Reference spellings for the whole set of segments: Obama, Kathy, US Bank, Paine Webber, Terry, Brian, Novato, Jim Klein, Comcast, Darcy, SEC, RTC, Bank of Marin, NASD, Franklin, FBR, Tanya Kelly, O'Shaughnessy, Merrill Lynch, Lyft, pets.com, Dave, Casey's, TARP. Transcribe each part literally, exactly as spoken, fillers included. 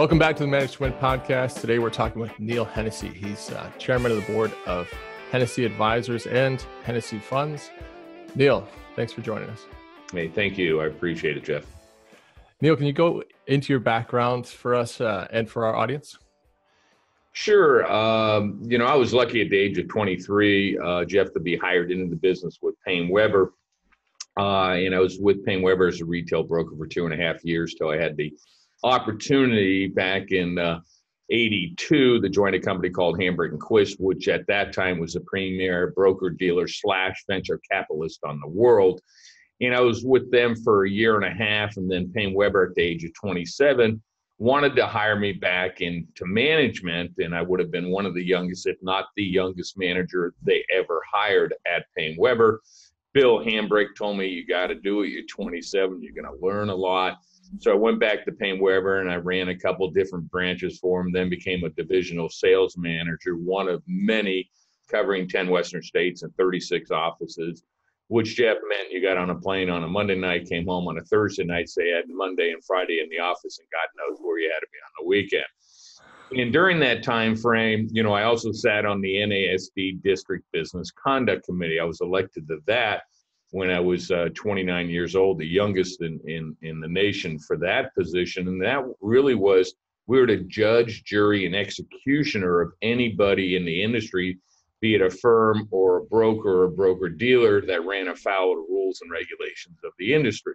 Welcome back to the Manage two Win podcast. Today, we're talking with Neil Hennessy. He's uh, chairman of the board of Hennessy Advisors and Hennessy Funds. Neil, thanks for joining us. Hey, thank you. I appreciate it, Jeff. Neil, can you go into your background for us uh, and for our audience? Sure. Um, you know, I was lucky at the age of twenty-three, uh, Jeff, to be hired into the business with Paine Webber. Uh, and I was with Paine Webber as a retail broker for two and a half years till I had the opportunity back in uh, eighty-two to join a company called Hambrecht and Quist, which at that time was the premier broker dealer slash venture capitalist on the world. And I was with them for a year and a half, and then Paine Webber at the age of twenty-seven wanted to hire me back into management, and I would have been one of the youngest, if not the youngest manager they ever hired at Paine Webber. Bill Hambrecht told me, you got to do it, you're twenty-seven, you're going to learn a lot. So I went back to Paine Webber and I ran a couple different branches for him, then became a divisional sales manager, one of many, covering ten Western states and thirty-six offices. Which, Jeff, meant you got on a plane on a Monday night, came home on a Thursday night, so you had Monday and Friday in the office, and God knows where you had to be on the weekend. And during that time frame, you know, I also sat on the N A S D District Business Conduct Committee. I was elected to that when I was uh, twenty-nine years old, the youngest in, in, in the nation for that position. And that really was, we were the judge, jury, and executioner of anybody in the industry, be it a firm or a broker or a broker-dealer that ran afoul of the rules and regulations of the industry.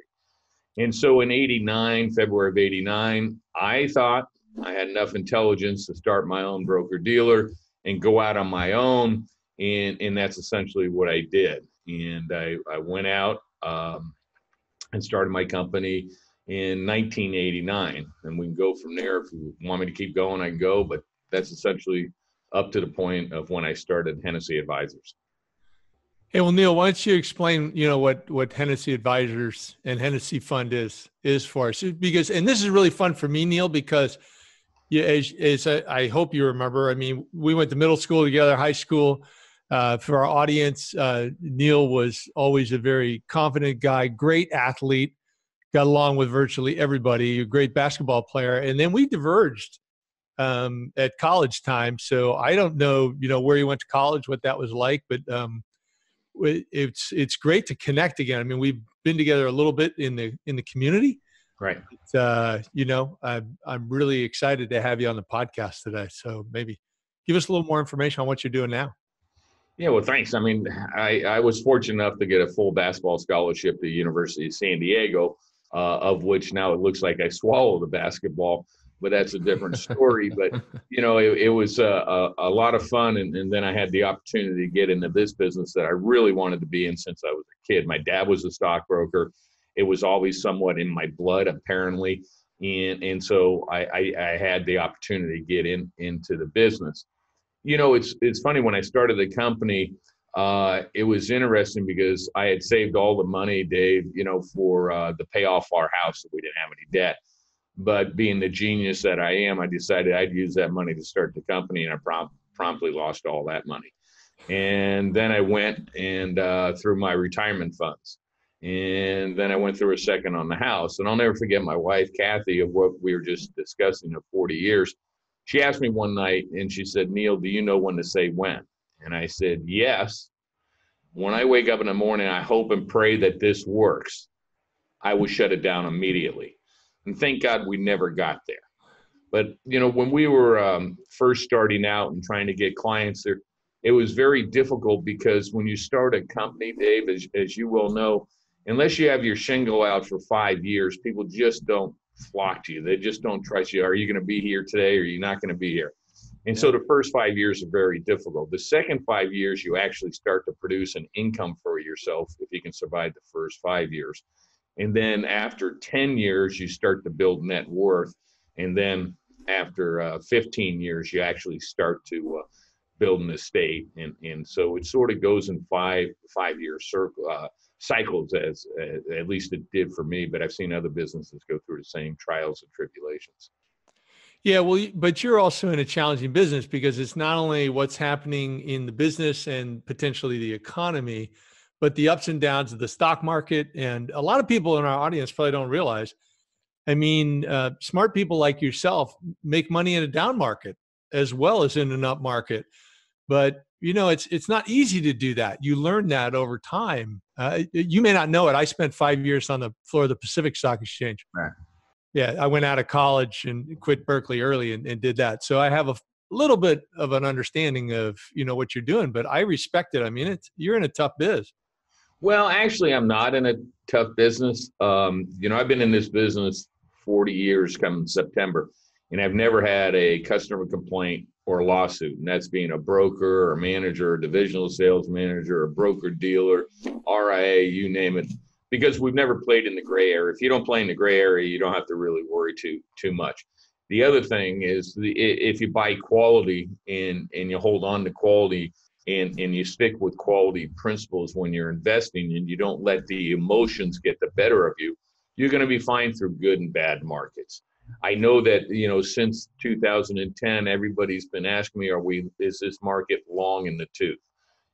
And so in eighty-nine, February of eighty-nine, I thought I had enough intelligence to start my own broker-dealer and go out on my own, and, and that's essentially what I did. And I, I went out um, and started my company in nineteen eighty-nine, and we can go from there. If you want me to keep going, I can go, but that's essentially up to the point of when I started Hennessy Advisors. Hey, well, Neil, why don't you explain, you know, what, what Hennessy Advisors and Hennessy Fund is, is for us? Because, and this is really fun for me, Neil, because you, as, as I, I hope you remember, I mean, we went to middle school together, high school. Uh, for our audience, uh, Neil was always a very confident guy, great athlete, got along with virtually everybody, a great basketball player. And then we diverged um at college time, so I don't know, you know, where you went to college, what that was like, but um it's it's great to connect again. I mean, we've been together a little bit in the in the community, right? But, uh you know, I'm, I'm really excited to have you on the podcast today, so maybe give us a little more information on what you're doing now. Yeah, well, thanks. I mean, I I was fortunate enough to get a full basketball scholarship to the University of San Diego, uh of which now it looks like I swallowed a basketball. But that's a different story. But, you know, it, it was a, a, a lot of fun. And, and then I had the opportunity to get into this business that I really wanted to be in since I was a kid. My dad was a stockbroker. It was always somewhat in my blood, apparently. And, and so I, I, I had the opportunity to get in into the business. You know, it's, it's funny, when I started the company, uh, it was interesting because I had saved all the money, Dave, you know, for uh, the payoff our house, so we didn't have any debt. But being the genius that I am, I decided I'd use that money to start the company, and I prompt, promptly lost all that money. And then I went and uh, through my retirement funds. And then I went through a second on the house. And I'll never forget my wife, Kathy, of what we were just discussing of forty years. She asked me one night, and she said, Neil, do you know when to say when? And I said, yes. When I wake up in the morning, I hope and pray that this works. I will shut it down immediately. And thank God we never got there. But, you know, when we were um, first starting out and trying to get clients there, it was very difficult because when you start a company, Dave, as, as you well know, unless you have your shingle out for five years, people just don't flock to you. They just don't trust you. Are you going to be here today or are you not going to be here? And so the first five years are very difficult. The second five years, you actually start to produce an income for yourself if you can survive the first five years. And then after ten years, you start to build net worth. And then after uh, fifteen years, you actually start to uh, build an estate. And, and so it sort of goes in five, five-year circle, uh, cycles, as, as at least it did for me. But I've seen other businesses go through the same trials and tribulations. Yeah, well, but you're also in a challenging business because it's not only what's happening in the business and potentially the economy, but the ups and downs of the stock market. And a lot of people in our audience probably don't realize I mean, uh, smart people like yourself make money in a down market as well as in an up market. But, you know, it's it's not easy to do that. You learn that over time. Uh, you may not know it. I spent five years on the floor of the Pacific Stock Exchange. Right. Yeah, I went out of college and quit Berkeley early and, and did that. So I have a little bit of an understanding of, you know, what you're doing, but I respect it. I mean, it's, you're in a tough biz. Well, actually, I'm not in a tough business. Um, you know, I've been in this business forty years come September, and I've never had a customer complaint or a lawsuit. And that's being a broker or manager or divisional sales manager or broker dealer, R I A, you name it. Because we've never played in the gray area. If you don't play in the gray area, you don't have to really worry too too much. The other thing is, the, if you buy quality and, and you hold on to quality and, and you stick with quality principles when you're investing and you don't let the emotions get the better of you, you're going to be fine through good and bad markets. I know that, you know, since two thousand ten, everybody's been asking me, are we, is this market long in the tooth?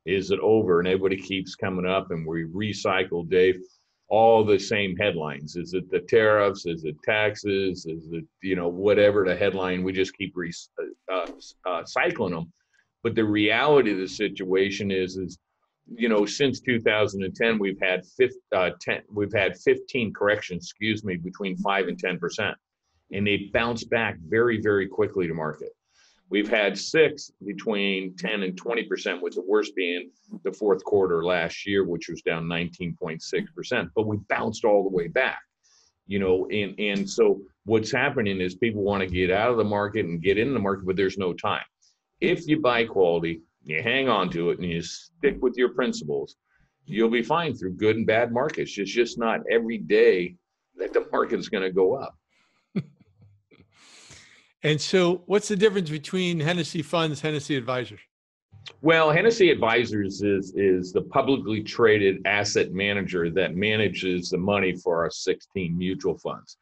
Is it over? And everybody keeps coming up, and we recycle, Dave, all the same headlines. Is it the tariffs? Is it taxes? Is it, you know, whatever the headline, we just keep re uh, uh, cycling them. But the reality of the situation is, is, you know, since two thousand ten, we've had fifteen, uh, ten, we've had fifteen corrections, excuse me, between five and ten percent. And they bounce back very, very quickly to market. We've had six between ten and twenty percent, with the worst being the fourth quarter last year, which was down nineteen point six percent, but we bounced all the way back, you know, and, and so what's happening is people want to get out of the market and get in the market, but there's no time. If you buy quality, you hang on to it, and you stick with your principles, you'll be fine through good and bad markets. It's just not every day that the market's going to go up. And so what's the difference between Hennessy Funds, Hennessy Advisors? Well, Hennessy Advisors is, is the publicly traded asset manager that manages the money for our sixteen mutual funds.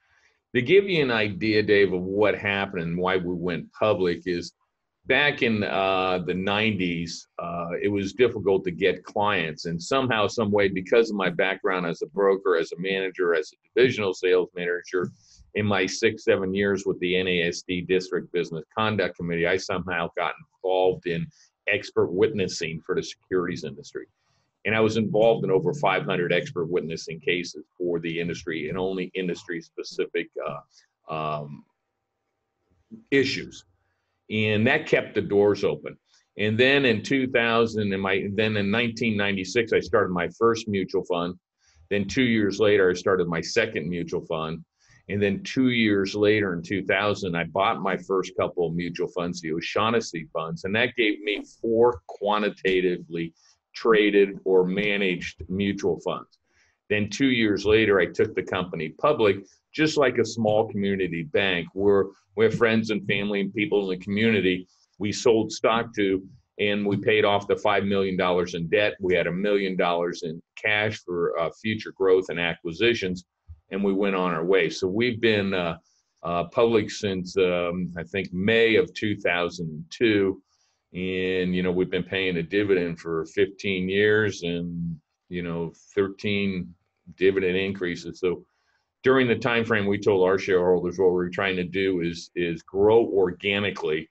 To give you an idea, Dave, of what happened and why we went public is, back in uh, the nineties, uh, it was difficult to get clients. And somehow, some way, because of my background as a broker, as a manager, as a divisional sales manager, in my six, seven years with the N A S D District Business Conduct Committee, I somehow got involved in expert witnessing for the securities industry. And I was involved in over five hundred expert witnessing cases for the industry, and only industry-specific uh, um, issues. And that kept the doors open. And then in two thousand, and my, then in nineteen ninety-six, I started my first mutual fund. Then two years later, I started my second mutual fund. And then two years later in two thousand, I bought my first couple of mutual funds, the O'Shaughnessy funds, and that gave me four quantitatively traded or managed mutual funds. Then two years later, I took the company public, just like a small community bank where we're friends and family and people in the community we sold stock to, and we paid off the five million dollars in debt. We had a million dollars in cash for uh, future growth and acquisitions, and we went on our way. So we've been uh, uh, public since, um, I think, May of two thousand two. And, you know, we've been paying a dividend for fifteen years and, you know, thirteen dividend increases. So during the time frame, we told our shareholders what we're trying to do is, is grow organically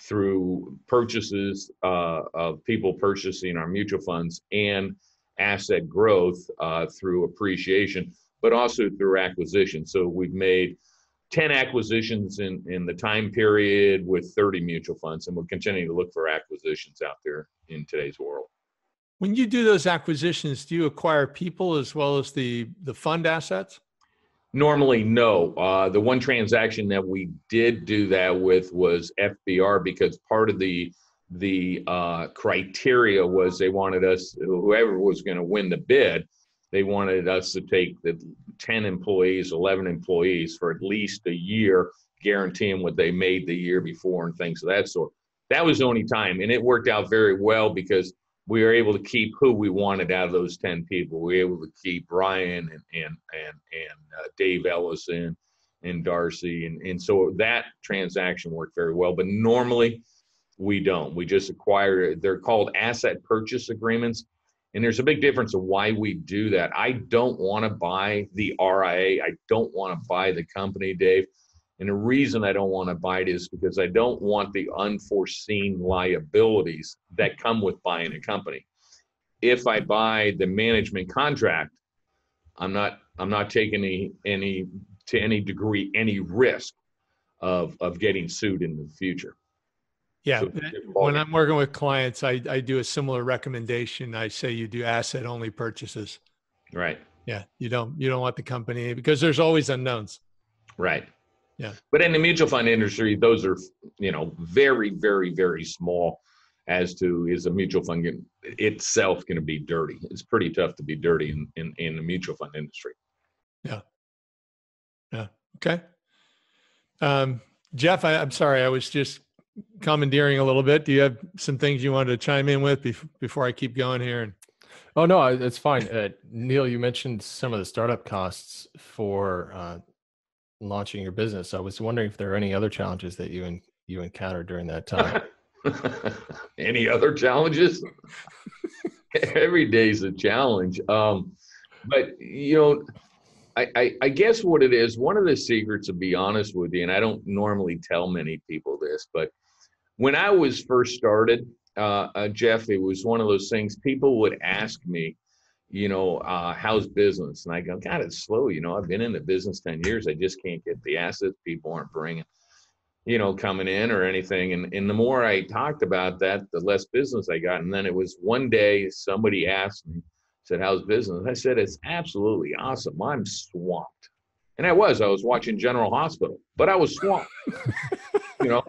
through purchases uh, of people purchasing our mutual funds and asset growth uh, through appreciation, but also through acquisition. So we've made ten acquisitions in, in the time period with thirty mutual funds, and we'll continue to look for acquisitions out there in today's world. When you do those acquisitions, do you acquire people as well as the, the fund assets? Normally, no. Uh, the one transaction that we did do that with was F B R, because part of the, the uh, criteria was they wanted us, whoever was going to win the bid, they wanted us to take the ten employees, eleven employees for at least a year, guaranteeing what they made the year before and things of that sort. That was the only time. And it worked out very well because we were able to keep who we wanted out of those ten people. We were able to keep Brian and, and, and, and uh, Dave Ellison and Darcy. And, and so that transaction worked very well. But normally we don't. We just acquire, they're called asset purchase agreements. And there's a big difference of why we do that. I don't want to buy the R I A. I don't want to buy the company, Dave. And the reason I don't want to buy it is because I don't want the unforeseen liabilities that come with buying a company. If I buy the management contract, I'm not I'm not taking any any to any degree any risk of of getting sued in the future. Yeah, so when I'm working with clients, I, I do a similar recommendation. I say you do asset only purchases. Right. Yeah, you don't you don't want the company because there's always unknowns. Right. Yeah. But in the mutual fund industry, those are, you know, very, very, very small as to is a mutual fund getting, itself going to be dirty. It's pretty tough to be dirty in, in, in the mutual fund industry. Yeah. Yeah. Okay. Um, Jeff, I, I'm sorry. I was just commandeering a little bit. Do you have some things you wanted to chime in with bef- before I keep going here? And- oh, no, it's fine. Uh, Neil, you mentioned some of the startup costs for, uh, launching your business. I was wondering if there are any other challenges that you and you encountered during that time. Any other challenges? Every day's a challenge. Um, but you know, I, I, I guess what it is, one of the secrets, to be honest with you, and I don't normally tell many people this, but when I was first started, uh, uh, Jeff, it was one of those things people would ask me, you know, uh, how's business? And I go, God, it's slow. You know, I've been in the business ten years. I just can't get the assets people aren't bringing, you know, coming in or anything. And, and the more I talked about that, the less business I got. And then it was one day somebody asked me, said, how's business? I said, it's absolutely awesome. I'm swamped. And I was, I was watching General Hospital, but I was swamped, you know,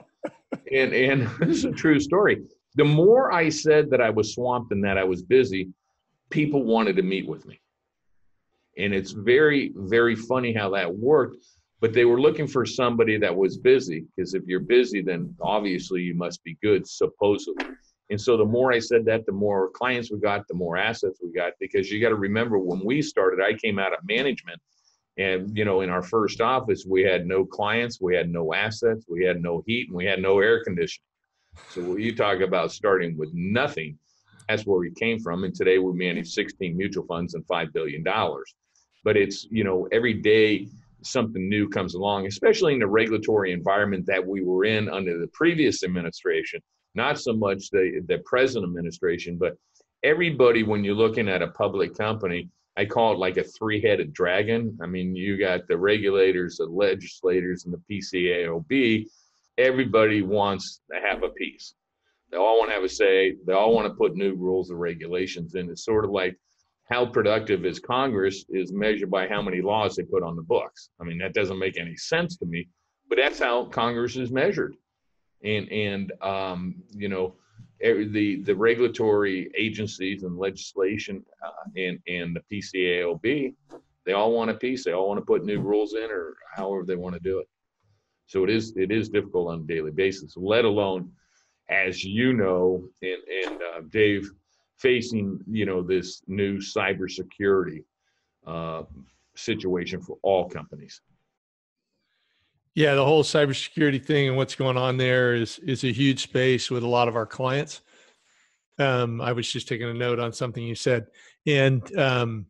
and, and this is a true story. The more I said that I was swamped and that I was busy, people wanted to meet with me. And it's very, very funny how that worked, but they were looking for somebody that was busy, because if you're busy, then obviously you must be good, supposedly. And so the more I said that, the more clients we got, the more assets we got, because you got to remember when we started, I came out of management and, you know, in our first office, we had no clients, we had no assets, we had no heat, and we had no air conditioning. So when you talk about starting with nothing, that's where we came from. And today we manage sixteen mutual funds and five billion dollars. But it's, you know, every day something new comes along, especially in the regulatory environment that we were in under the previous administration, not so much the, the present administration, but everybody, when you're looking at a public company, I call it like a three-headed dragon. I mean, you got the regulators, the legislators, and the P C A O B. Everybody wants to have a piece. They all want to have a say. They all want to put new rules and regulations in. It's sort of like how productive is Congress is measured by how many laws they put on the books. I mean, that doesn't make any sense to me, but that's how Congress is measured. And, and um, you know, every, the, the regulatory agencies and legislation uh, and, and the P C A O B, they all want a piece. They all want to put new rules in or however they want to do it. So it is, it is difficult on a daily basis, let alone, as you know, and, and uh, Dave, facing, you know, this new cybersecurity uh, situation for all companies. Yeah, the whole cybersecurity thing and what's going on there is is a huge space with a lot of our clients. Um, I was just taking a note on something you said, and um,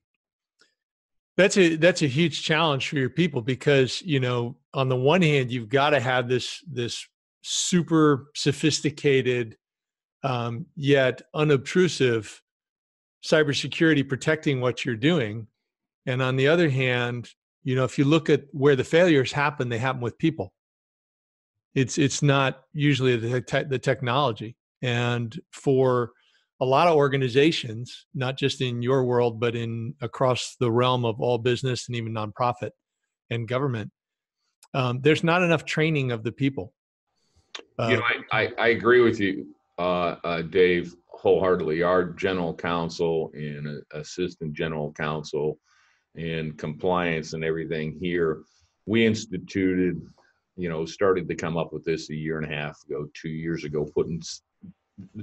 that's a that's a huge challenge for your people because, you know, on the one hand, you've got to have this this. super sophisticated, um, yet unobtrusive cybersecurity protecting what you're doing. And on the other hand, you know, if you look at where the failures happen, they happen with people. It's it's not usually the, te- the technology. And for a lot of organizations, not just in your world, but in across the realm of all business and even nonprofit and government, um, there's not enough training of the people. Uh, you know, I, I, I agree with you, uh, uh, Dave, wholeheartedly. Our general counsel and uh, assistant general counsel and compliance and everything here, we instituted, you know, started to come up with this a year and a half ago, two years ago, putting s-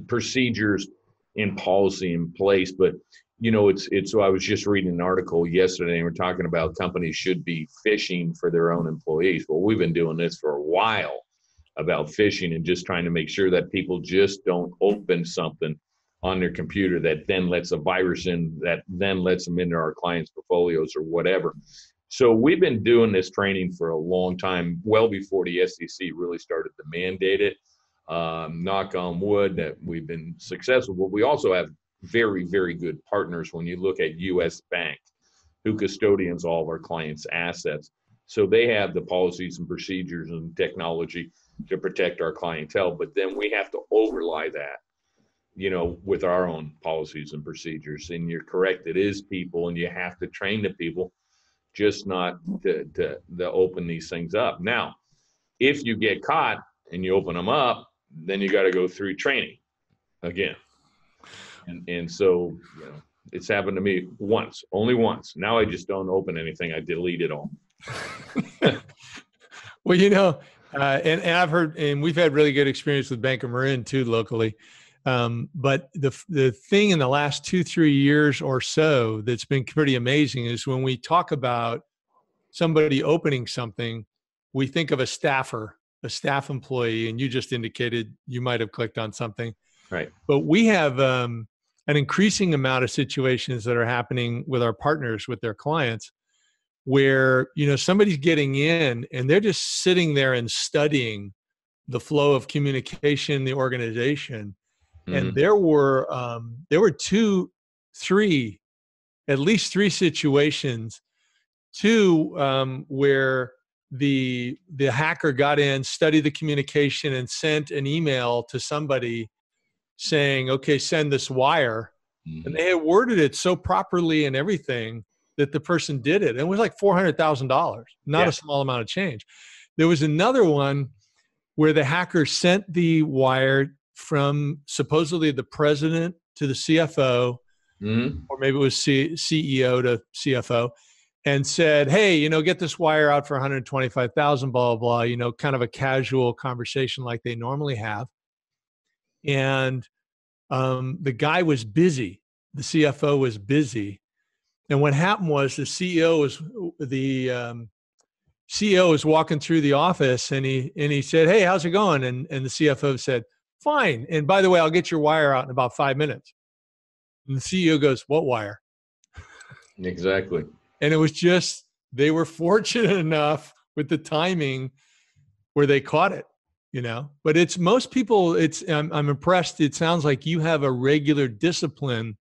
procedures and policy in place. But, you know, it's, it's, so I was just reading an article yesterday and we're talking about companies should be phishing for their own employees. Well, we've been doing this for a while about phishing and just trying to make sure that people just don't open something on their computer that then lets a virus in, that then lets them into our clients' portfolios or whatever. So we've been doing this training for a long time, well before the S E C really started to mandate it. Um, knock on wood that we've been successful, but we also have very, very good partners when you look at U S Bank, who custodians all of our clients' assets. So they have the policies and procedures and technology to protect our clientele, but then we have to overlay that, you know, with our own policies and procedures. And you're correct, it is people, and you have to train the people, just not to, to, to open these things up. Now, if you get caught and you open them up, then you got to go through training again. And, and so, you know, it's happened to me once, only once. Now I just don't open anything. I delete it all. Well, you know, uh, and, and I've heard, and we've had really good experience with Bank of Marin too, locally. Um, but the the thing in the last two, three years or so that's been pretty amazing is when we talk about somebody opening something, we think of a staffer, a staff employee, and you just indicated you might have clicked on something. Right. But we have um, an increasing amount of situations that are happening with our partners, with their clients, where, you know, somebody's getting in and they're just sitting there and studying the flow of communication, the organization. Mm-hmm. And there were, um, there were two, three, at least three situations, two um, where the, the hacker got in, studied the communication, and sent an email to somebody saying, okay, send this wire. Mm-hmm. And they had worded it so properly and everything that the person did it. And it was like four hundred thousand dollars, not yeah. a small amount of change. There was another one where the hacker sent the wire from supposedly the president to the C F O, mm-hmm. or maybe it was C CEO to C F O, and said, hey, you know, get this wire out for one hundred twenty-five thousand, blah, blah, you know, kind of a casual conversation like they normally have. And um, the guy was busy. The C F O was busy. And what happened was the C E O was, the um, C E O was walking through the office, and he, and he said, hey, how's it going? And, and the C F O said, fine. And by the way, I'll get your wire out in about five minutes. And the C E O goes, what wire? Exactly. And it was just, they were fortunate enough with the timing where they caught it, you know, but it's most people, it's, I'm, I'm impressed. It sounds like you have a regular discipline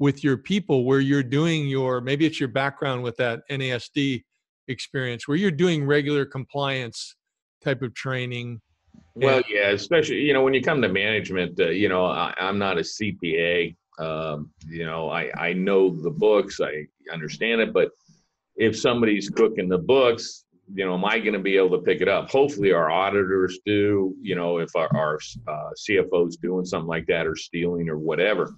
with your people where you're doing your, maybe it's your background with that N A S D experience, where you're doing regular compliance type of training. Well, yeah, especially, you know, when you come to management, uh, you know, I, I'm not a C P A. Um, you know, I, I know the books, I understand it, but if somebody's cooking the books, you know, am I going to be able to pick it up? Hopefully our auditors do, you know, if our, our uh, C F O's doing something like that or stealing or whatever.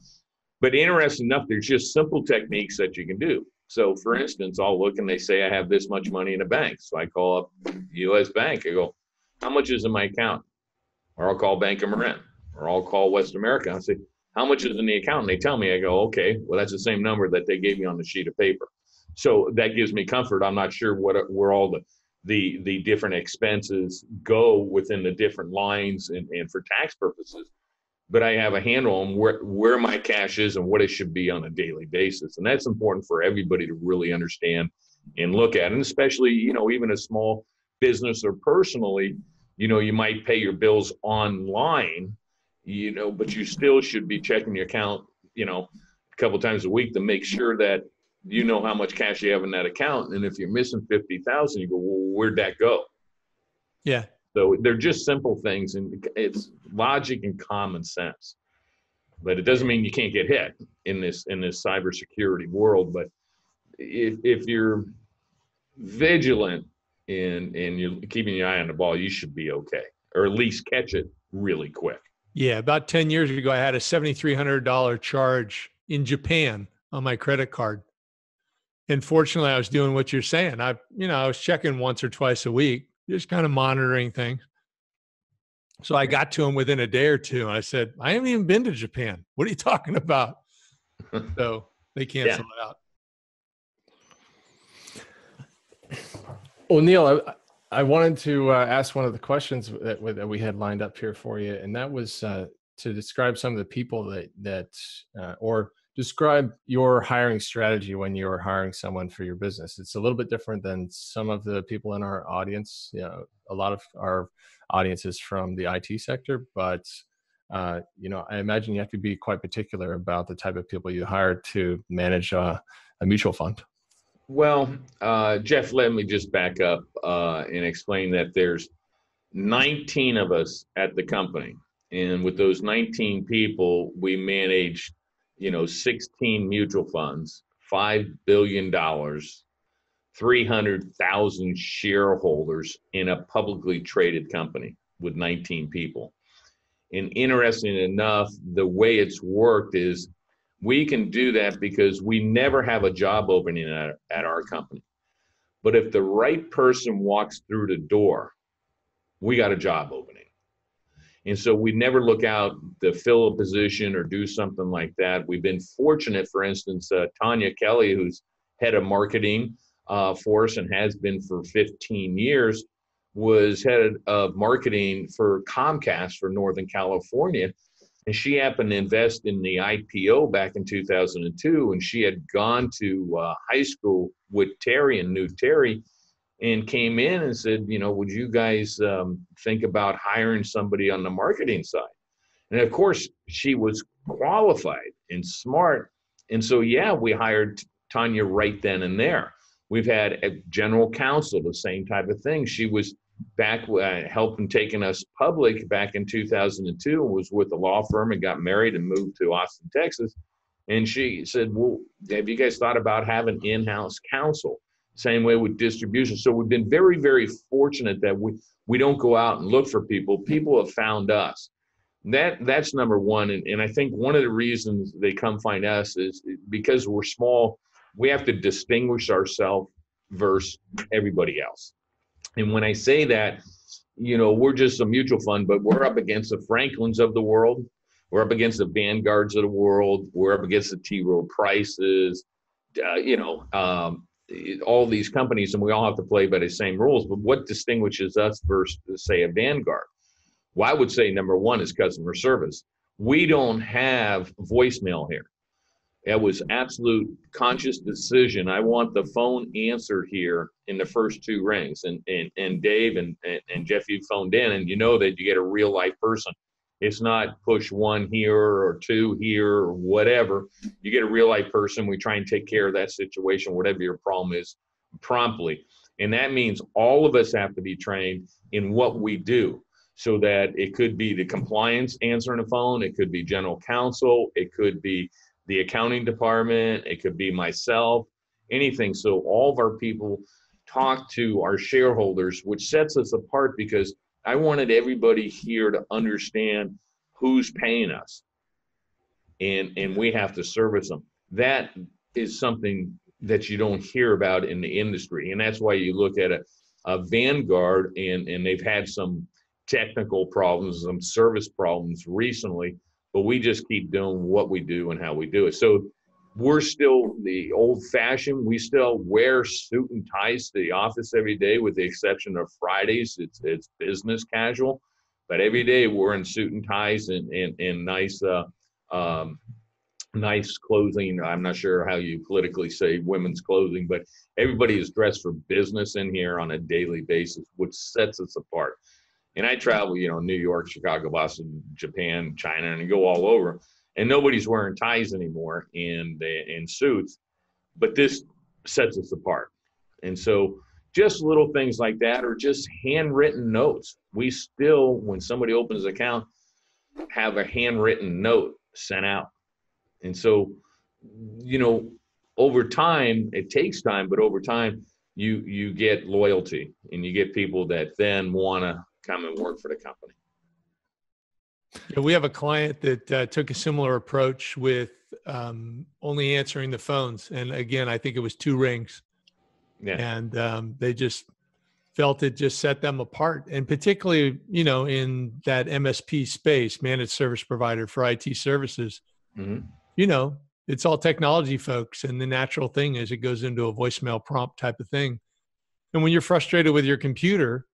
But interesting enough, there's just simple techniques that you can do. So for instance, I'll look and they say, I have this much money in a bank. So I call up U S Bank, I go, how much is in my account? Or I'll call Bank of Marin, or I'll call West America. I'll say, how much is in the account? And they tell me, I go, okay, well, that's the same number that they gave me on the sheet of paper. So that gives me comfort. I'm not sure what, where all the, the, the different expenses go within the different lines and, and for tax purposes, but I have a handle on where, where my cash is and what it should be on a daily basis. And that's important for everybody to really understand and look at. And especially, you know, even a small business or personally, you know, you might pay your bills online, you know, but you still should be checking your account, you know, a couple times a week to make sure that you know how much cash you have in that account. And if you're missing fifty thousand, you go, well, where'd that go? Yeah. So they're just simple things, and it's logic and common sense, but it doesn't mean you can't get hit in this, in this cybersecurity world. But if, if you're vigilant, And, and you're keeping your eye on the ball, you should be okay, or at least catch it really quick. Yeah, about ten years ago, I had a seven thousand three hundred dollar charge in Japan on my credit card. And fortunately, I was doing what you're saying. I, you know, I was checking once or twice a week, just kind of monitoring things. So I got to him within a day or two, and I said, I haven't even been to Japan. What are you talking about? So they canceled yeah. it out. Well, Neil, I, I wanted to uh, ask one of the questions that, that we had lined up here for you, and that was uh, to describe some of the people that, that uh, or describe your hiring strategy when you're hiring someone for your business. It's a little bit different than some of the people in our audience. You know, a lot of our audience is from the I T sector, but uh, you know, I imagine you have to be quite particular about the type of people you hire to manage a, a mutual fund. Well, uh, Jeff, let me just back up uh, and explain that there's nineteen of us at the company. And with those nineteen people, we manage, you know, sixteen mutual funds, five billion dollars, three hundred thousand shareholders in a publicly traded company with nineteen people. And interesting enough, the way it's worked is we can do that because we never have a job opening at, at our company. But if the right person walks through the door, we got a job opening. And so we never look out to fill a position or do something like that. We've been fortunate, for instance, uh, Tanya Kelly, who's head of marketing uh, for us and has been for fifteen years, was head of marketing for Comcast for Northern California. And she happened to invest in the I P O back in two thousand two. And she had gone to uh, high school with Terry and knew Terry, and came in and said, you know, would you guys um, think about hiring somebody on the marketing side? And of course, she was qualified and smart. And so, yeah, we hired Tanya right then and there. We've had a general counsel, the same type of thing. She was back uh, helping taking us public back in two thousand two, was with a law firm and got married and moved to Austin, Texas. And she said, well, have you guys thought about having in-house counsel? Same way with distribution. So we've been very, very fortunate that we, we don't go out and look for people. People have found us. That that's number one. And, and I think one of the reasons they come find us is because we're small, we have to distinguish ourselves versus everybody else. And when I say that, you know, we're just a mutual fund, but we're up against the Franklins of the world. We're up against the Vanguards of the world. We're up against the T. Rowe Prices, uh, you know, um, all these companies, and we all have to play by the same rules. But what distinguishes us versus, say, a Vanguard? Well, I would say number one is customer service. We don't have voicemail here. It was absolute conscious decision. I want the phone answered here in the first two rings. And and, and Dave and, and, and Jeff, you phoned in, and you know that you get a real life person. It's not push one here or two here or whatever. You get a real life person. We try and take care of that situation, whatever your problem is, promptly. And that means all of us have to be trained in what we do, so that it could be the compliance answering the phone. It could be general counsel. It could be the accounting department. It could be myself, anything. So all of our people talk to our shareholders, which sets us apart, because I wanted everybody here to understand who's paying us, and and we have to service them. That is something that you don't hear about in the industry, and that's why you look at a, a Vanguard, and, and they've had some technical problems, some service problems recently, but we just keep doing what we do and how we do it. So we're still the old-fashioned. We still wear suit and ties to the office every day, with the exception of Fridays. It's it's business casual, but every day we're in suit and ties and and, and nice uh, um, nice clothing. I'm not sure how you politically say women's clothing, but everybody is dressed for business in here on a daily basis, which sets us apart. And I travel, you know, New York, Chicago, Boston, Japan, China, and I go all over. And nobody's wearing ties anymore and, and suits, but this sets us apart. And so just little things like that, or just handwritten notes. We still, when somebody opens an account, have a handwritten note sent out. And so, you know, over time, it takes time, but over time, you, you get loyalty, and you get people that then want to come and work for the company. Yeah, we have a client that uh, took a similar approach with um, only answering the phones. And again, I think it was two rings. Yeah. And um, they just felt it just set them apart. And particularly, you know, in that M S P space, managed service provider for I T services, mm-hmm. you know, it's all technology folks. And the natural thing is it goes into a voicemail prompt type of thing. And when you're frustrated with your computer,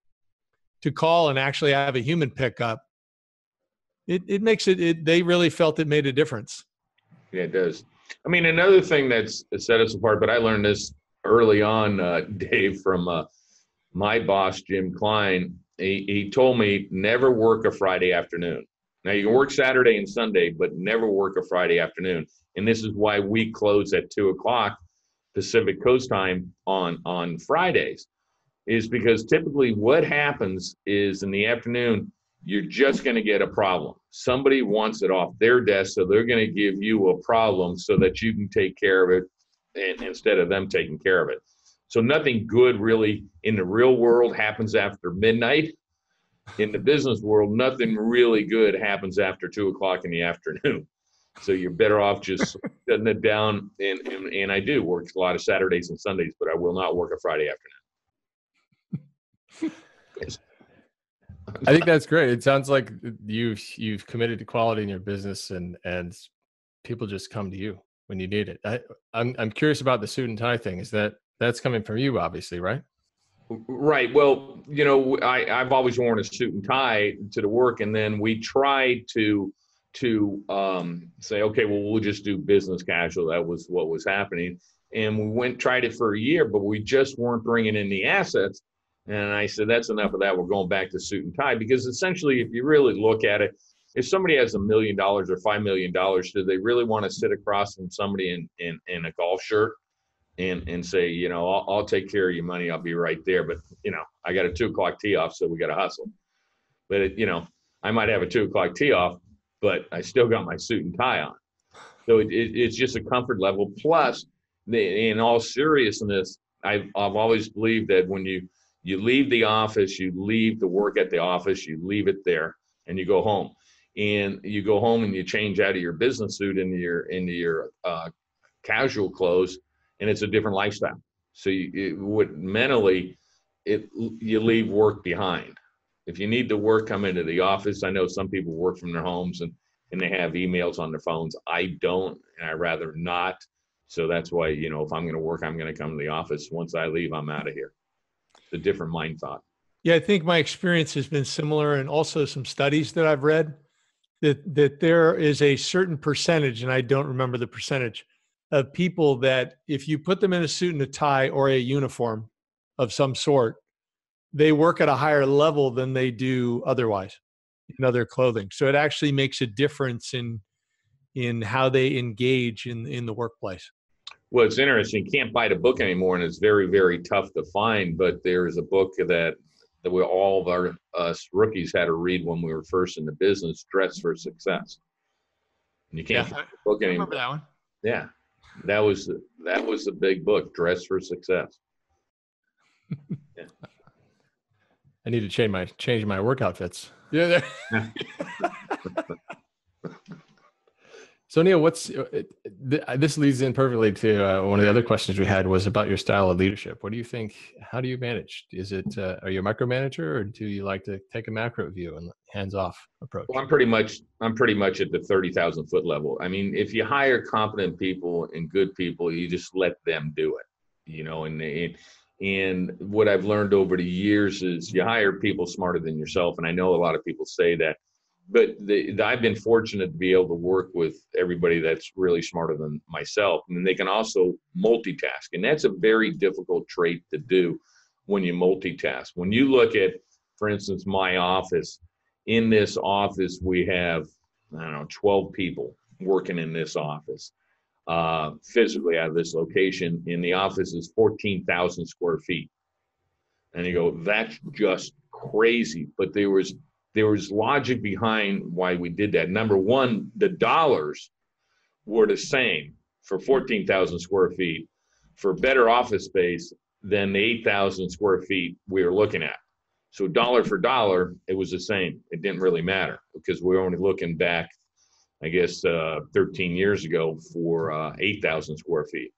to call and actually have a human pick up, it, it makes it, it, they really felt it made a difference. Yeah, it does. I mean, another thing that's set us apart, but I learned this early on, uh, Dave, from uh, my boss, Jim Klein. He, he told me, never work a Friday afternoon. Now, you can work Saturday and Sunday, but never work a Friday afternoon. And this is why we close at two o'clock Pacific Coast time on, on Fridays, is because typically what happens is in the afternoon, you're just going to get a problem. Somebody wants it off their desk, so they're going to give you a problem so that you can take care of it, and instead of them taking care of it. So nothing good really in the real world happens after midnight. In the business world, nothing really good happens after two o'clock in the afternoon. So you're better off just shutting it down. And, and, and I do work a lot of Saturdays and Sundays, but I will not work a Friday afternoon. I think that's great. It sounds like you've, you've committed to quality in your business, and, and people just come to you when you need it. I, I'm, I'm curious about the suit and tie thing. Is that, that's coming from you, obviously, right? Right. Well, you know, I, I've always worn a suit and tie to the work, and then we try to to um, say, okay, well, we'll just do business casual. That was what was happening. And we went, tried it for a year, but we just weren't bringing in the assets. And I said, that's enough of that. We're going back to suit and tie, because essentially, if you really look at it, if somebody has a million dollars or five million dollars, do they really want to sit across from somebody in, in, in a golf shirt and, and say, you know, I'll, I'll take care of your money. I'll be right there. But, you know, I got a two o'clock tee off, so we got to hustle. But, it, you know, I might have a two o'clock tee off, but I still got my suit and tie on. So it, it, it's just a comfort level. Plus, the, in all seriousness, I've, I've always believed that when you, you leave the office, you leave the work at the office, you leave it there, and you go home. And you go home and you change out of your business suit into your, into your uh, casual clothes, and it's a different lifestyle. So you it would mentally, it, you leave work behind. If you need to work, come into the office. I know some people work from their homes and, and they have emails on their phones. I don't, and I'd rather not. So that's why, you know, if I'm going to work, I'm going to come to the office. Once I leave, I'm out of here. It's a different mind thought. Yeah, I think my experience has been similar, and also some studies that I've read that, that there is a certain percentage, and I don't remember the percentage, of people that if you put them in a suit and a tie or a uniform of some sort, they work at a higher level than they do otherwise in other clothing. So it actually makes a difference in in how they engage in, in the workplace. Well, it's interesting. You can't buy the book anymore, and it's very, very tough to find. But there is a book that, that we all of our us rookies had to read when we were first in the business, Dress for Success. And you can't yeah, find the book anymore. I remember that one. Yeah. That was, that was the big book, Dress for Success. Yeah. I need to change my change my work outfits. Yeah. So Neil, what's this leads in perfectly to uh, one of the other questions we had was about your style of leadership. What do you think? How do you manage? Is it uh, are you a micromanager, or do you like to take a macro view and hands off approach? Well, I'm pretty much I'm pretty much at the thirty thousand foot level. I mean, if you hire competent people and good people, you just let them do it. You know, and they. And what I've learned over the years is you hire people smarter than yourself. And I know a lot of people say that, but the, the, I've been fortunate to be able to work with everybody that's really smarter than myself. And they can also multitask. And that's a very difficult trait to do when you multitask. When you look at, for instance, my office, in this office, we have, I don't know, twelve people working in this office. Uh, physically out of this location, in the office is fourteen thousand square feet. And you go, that's just crazy. But there was, there was logic behind why we did that. Number one, the dollars were the same for fourteen thousand square feet for better office space than the eight thousand square feet we were looking at. So dollar for dollar, it was the same. It didn't really matter because we were only looking back I guess uh, thirteen years ago for uh, eight thousand square feet.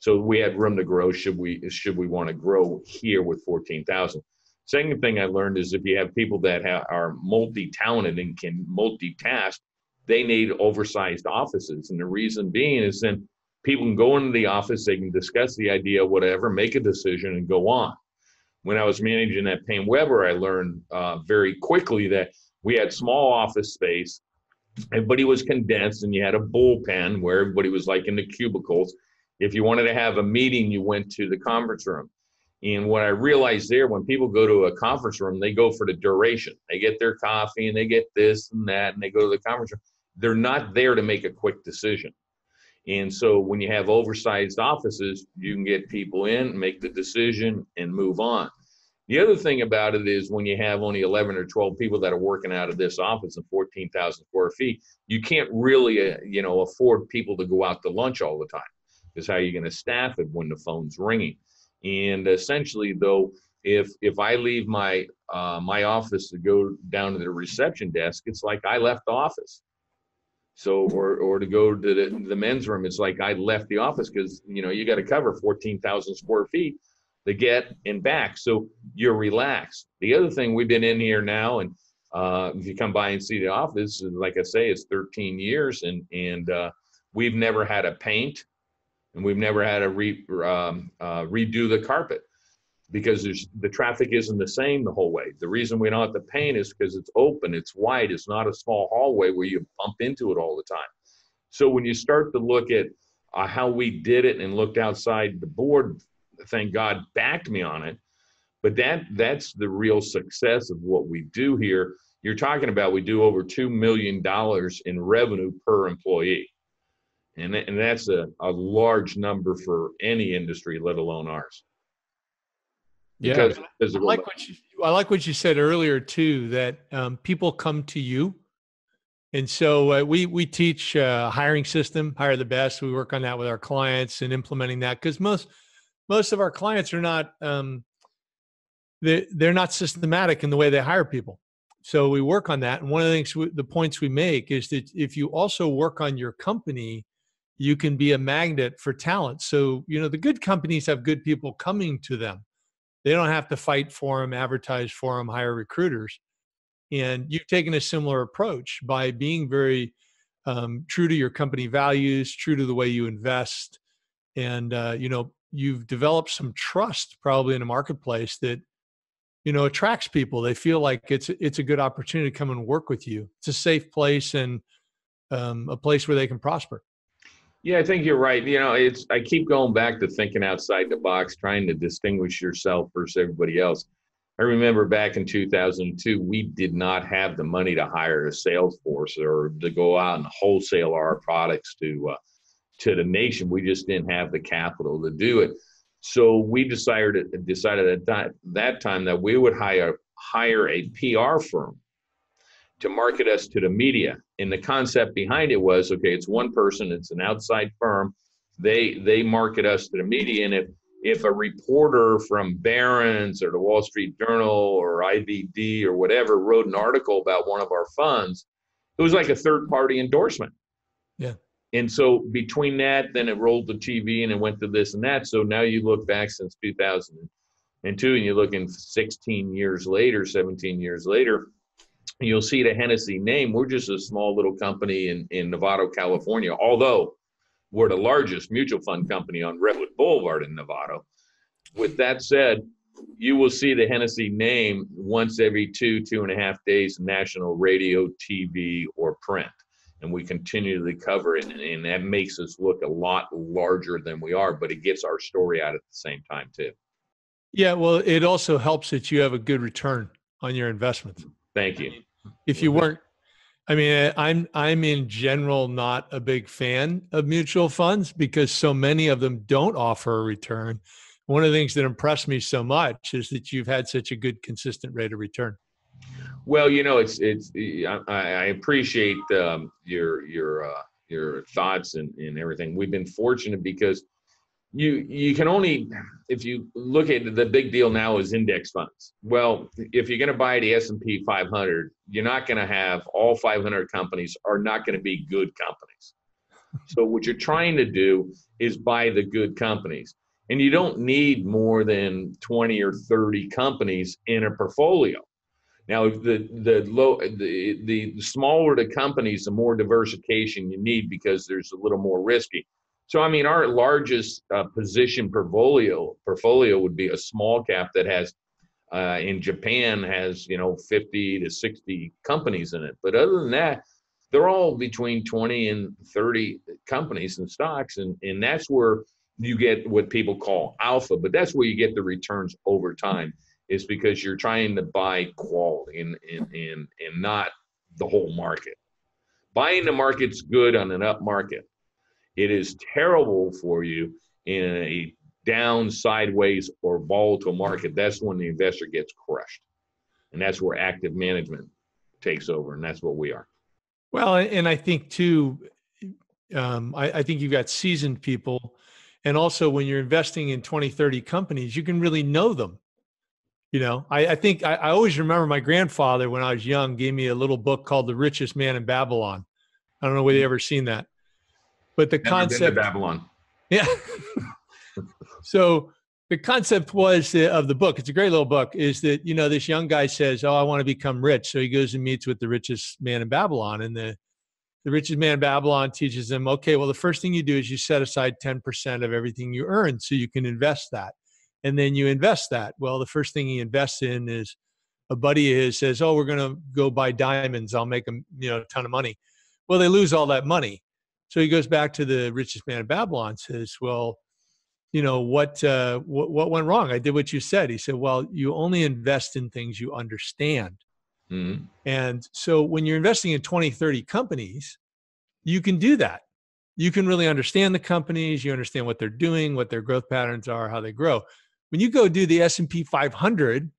So we had room to grow. Should we should we want to grow here with fourteen thousand? Second thing I learned is if you have people that ha are multi-talented and can multitask, they need oversized offices. And the reason being is then people can go into the office, they can discuss the idea, whatever, make a decision and go on. When I was managing at Paine Webber, I learned uh, very quickly that we had small office space everybody was condensed, and you had a bullpen where everybody was like in the cubicles. If you wanted to have a meeting, you went to the conference room. And what I realized there, when people go to a conference room, they go for the duration. They get their coffee and they get this and that, and they go to the conference room. They're not there to make a quick decision. And so when you have oversized offices, you can get people in, make the decision, and move on. The other thing about it is when you have only eleven or twelve people that are working out of this office and fourteen thousand square feet, you can't really, uh, you know, afford people to go out to lunch all the time. Is how you're going to staff it when the phone's ringing. And essentially, though, if if I leave my uh, my office to go down to the reception desk, it's like I left the office. So, or or to go to the, the men's room, it's like I left the office, because you know you got to cover fourteen thousand square feet to get and back. So you're relaxed. The other thing, we've been in here now, and uh, if you come by and see the office, like I say, it's thirteen years, and and uh, we've never had a paint. And we've never had to re, um, uh, redo the carpet, because there's, the traffic isn't the same the whole way. The reason we don't have to paint is because it's open, it's wide, it's not a small hallway where you bump into it all the time. So when you start to look at uh, how we did it and looked outside, the board, thank God, backed me on it. But that that's the real success of what we do here. You're talking about we do over two million dollars in revenue per employee. And, and that's a, a large number for any industry, let alone ours. Yeah, I like, what you, I like what you said earlier, too, that um, people come to you. And so uh, we, we teach uh, hiring system, hire the best. We work on that with our clients and implementing that, because most most of our clients are not, um, they, they're not systematic in the way they hire people. So we work on that. And one of the things, we, the points we make is that if you also work on your company, you can be a magnet for talent. So, you know, the good companies have good people coming to them. They don't have to fight for them, advertise for them, hire recruiters. And you've taken a similar approach by being very um, true to your company values, true to the way you invest. And, uh, you know, you've developed some trust probably in the marketplace that, you know, attracts people. They feel like it's, it's a good opportunity to come and work with you. It's a safe place and um, a place where they can prosper. Yeah, I think you're right. You know, it's, I keep going back to thinking outside the box, trying to distinguish yourself versus everybody else. I remember back in two thousand two, we did not have the money to hire a sales force or to go out and wholesale our products to, uh, to the nation. We just didn't have the capital to do it. So we decided, decided at that, that time that we would hire, hire a P R firm to market us to the media. And the concept behind it was, okay, it's one person, it's an outside firm. They they market us to the media. And if, if a reporter from Barron's or the Wall Street Journal or I V D or whatever wrote an article about one of our funds, it was like a third-party endorsement. Yeah. And so between that, then it rolled to T V and it went to this and that. So now you look back since two thousand two and you're looking sixteen years later, seventeen years later, you'll see the Hennessy name. We're just a small little company in, in Novato, California, although we're the largest mutual fund company on Redwood Boulevard in Novato. With that said, you will see the Hennessy name once every two, two and a half days, national radio, T V, or print. And we continually cover it, and, and that makes us look a lot larger than we are, but it gets our story out at the same time, too. Yeah, well, it also helps that you have a good return on your investment. Thank you. I mean, if you weren't, I mean, I'm, I'm in general not a big fan of mutual funds because so many of them don't offer a return. One of the things that impressed me so much is that you've had such a good, consistent rate of return. Well, you know, it's it's. I, I appreciate um, your your uh, your thoughts and, and everything. We've been fortunate because you you can only, if you look at the big deal now is index funds. Well, if you're going to buy the S and P five hundred, you're not going to have all five hundred companies are not going to be good companies. So what you're trying to do is buy the good companies, and you don't need more than twenty or thirty companies in a portfolio. Now, the the low the the smaller the companies, the more diversification you need because there's a little more risky. So, I mean, our largest uh, position portfolio portfolio would be a small cap that has uh, in Japan has you know fifty to sixty companies in it. But other than that, they're all between twenty and thirty companies and stocks. And, and that's where you get what people call alpha, but that's where you get the returns over time, is because you're trying to buy quality and, and, and, and not the whole market. Buying the market's good on an up market. It is terrible for you in a down, sideways, or volatile market. That's when the investor gets crushed. And that's where active management takes over, and that's what we are. Well, and I think too, um, I, I think you've got seasoned people. And also when you're investing in twenty, thirty companies, you can really know them. You know, I, I think I, I always remember my grandfather when I was young gave me a little book called The Richest Man in Babylon. I don't know whether you ever seen that, but the Never concept been to Babylon. Yeah. So the concept was uh, of the book, it's a great little book, is that, you know, this young guy says, oh, I want to become rich. So he goes and meets with the richest man in Babylon. And the, the richest man in Babylon teaches him, okay, well, the first thing you do is you set aside ten percent of everything you earn so you can invest that. And then you invest that. Well, the first thing he invests in is a buddy of his says, oh, we're going to go buy diamonds. I'll make them, you know, a ton of money. Well, they lose all that money. So he goes back to the richest man in Babylon, says, well, you know, what, uh, what, what went wrong? I did what you said. He said, well, you only invest in things you understand. Mm-hmm. And so when you're investing in twenty, thirty companies, you can do that. You can really understand the companies. You understand what they're doing, what their growth patterns are, how they grow. When you go do the S and P five hundred,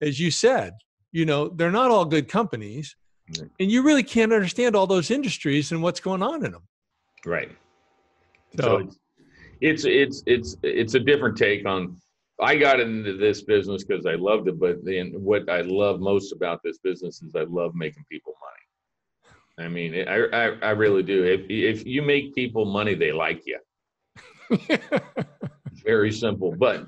as you said, you know, they're not all good companies. Mm-hmm. And you really can't understand all those industries and what's going on in them. Right. So, so It's it's it's it's a different take on. I got into this business because I loved it, but then what I love most about this business is I love making people money. I mean, I I, I really do. If if you make people money, they like you. It's very simple, but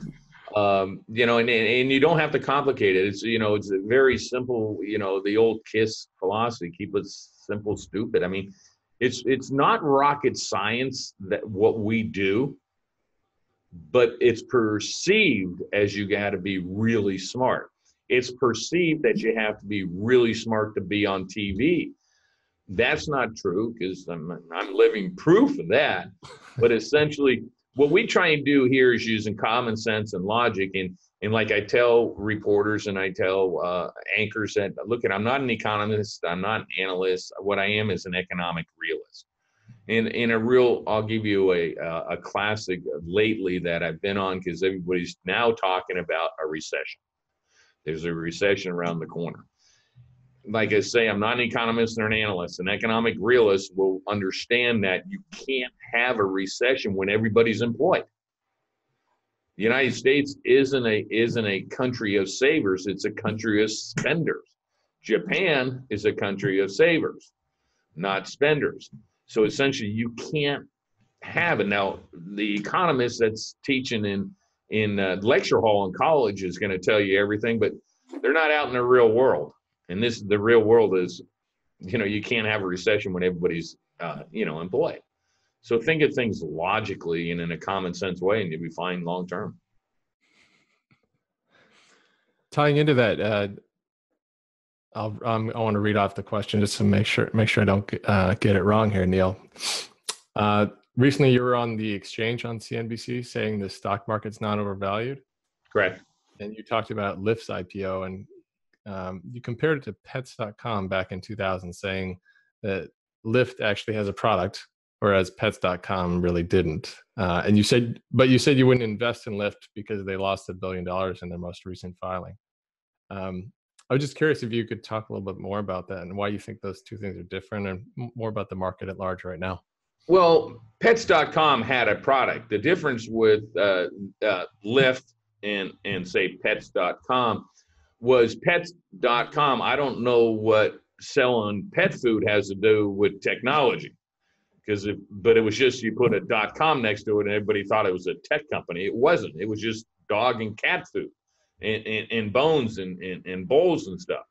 um, you know, and and you don't have to complicate it. It's you know, it's a very simple. You know, the old KISS philosophy: keep it simple, stupid. I mean, it's it's not rocket science that what we do. But it's perceived as you got to be really smart. It's perceived that you have to be really smart to be on T V. That's not true, because I'm, I'm living proof of that. But essentially, what we try and do here is using common sense and logic. And, and like I tell reporters and I tell uh, anchors that, look, I'm not an economist. I'm not an analyst. What I am is an economic realist. And in a real, I'll give you a uh, a classic lately that I've been on, because everybody's now talking about a recession. There's a recession around the corner. Like I say, I'm not an economist or an analyst. An economic realist will understand that you can't have a recession when everybody's employed. The United States isn't a isn't a country of savers. It's a country of spenders. Japan is a country of savers, not spenders. So essentially, you can't have it. Now, the economist that's teaching in in uh, lecture hall in college is going to tell you everything, but they're not out in the real world. And this, the real world is, you know, you can't have a recession when everybody's, uh, you know, employed. So think of things logically and in a common sense way, and you'll be fine long term. Tying into that, uh, I'll, um, I want to read off the question just to make sure make sure I don't uh, get it wrong here, Neil. Uh, recently, you were on the exchange on C N B C saying the stock market's not overvalued. Correct. And you talked about Lyft's I P O, and um, you compared it to pets dot com back in two thousand, saying that Lyft actually has a product, whereas pets dot com really didn't. Uh, and you said, but you said you wouldn't invest in Lyft because they lost a billion dollars in their most recent filing. Um, I was just curious if you could talk a little bit more about that and why you think those two things are different, and more about the market at large right now. Well, pets dot com had a product. The difference with uh, uh, Lyft and, and say pets dot com was pets dot com, I don't know what selling pet food has to do with technology. Because But it was just you put a .com next to it and everybody thought it was a tech company. It wasn't. It was just dog and cat food. And, and, and bones and, and, and bowls and stuff.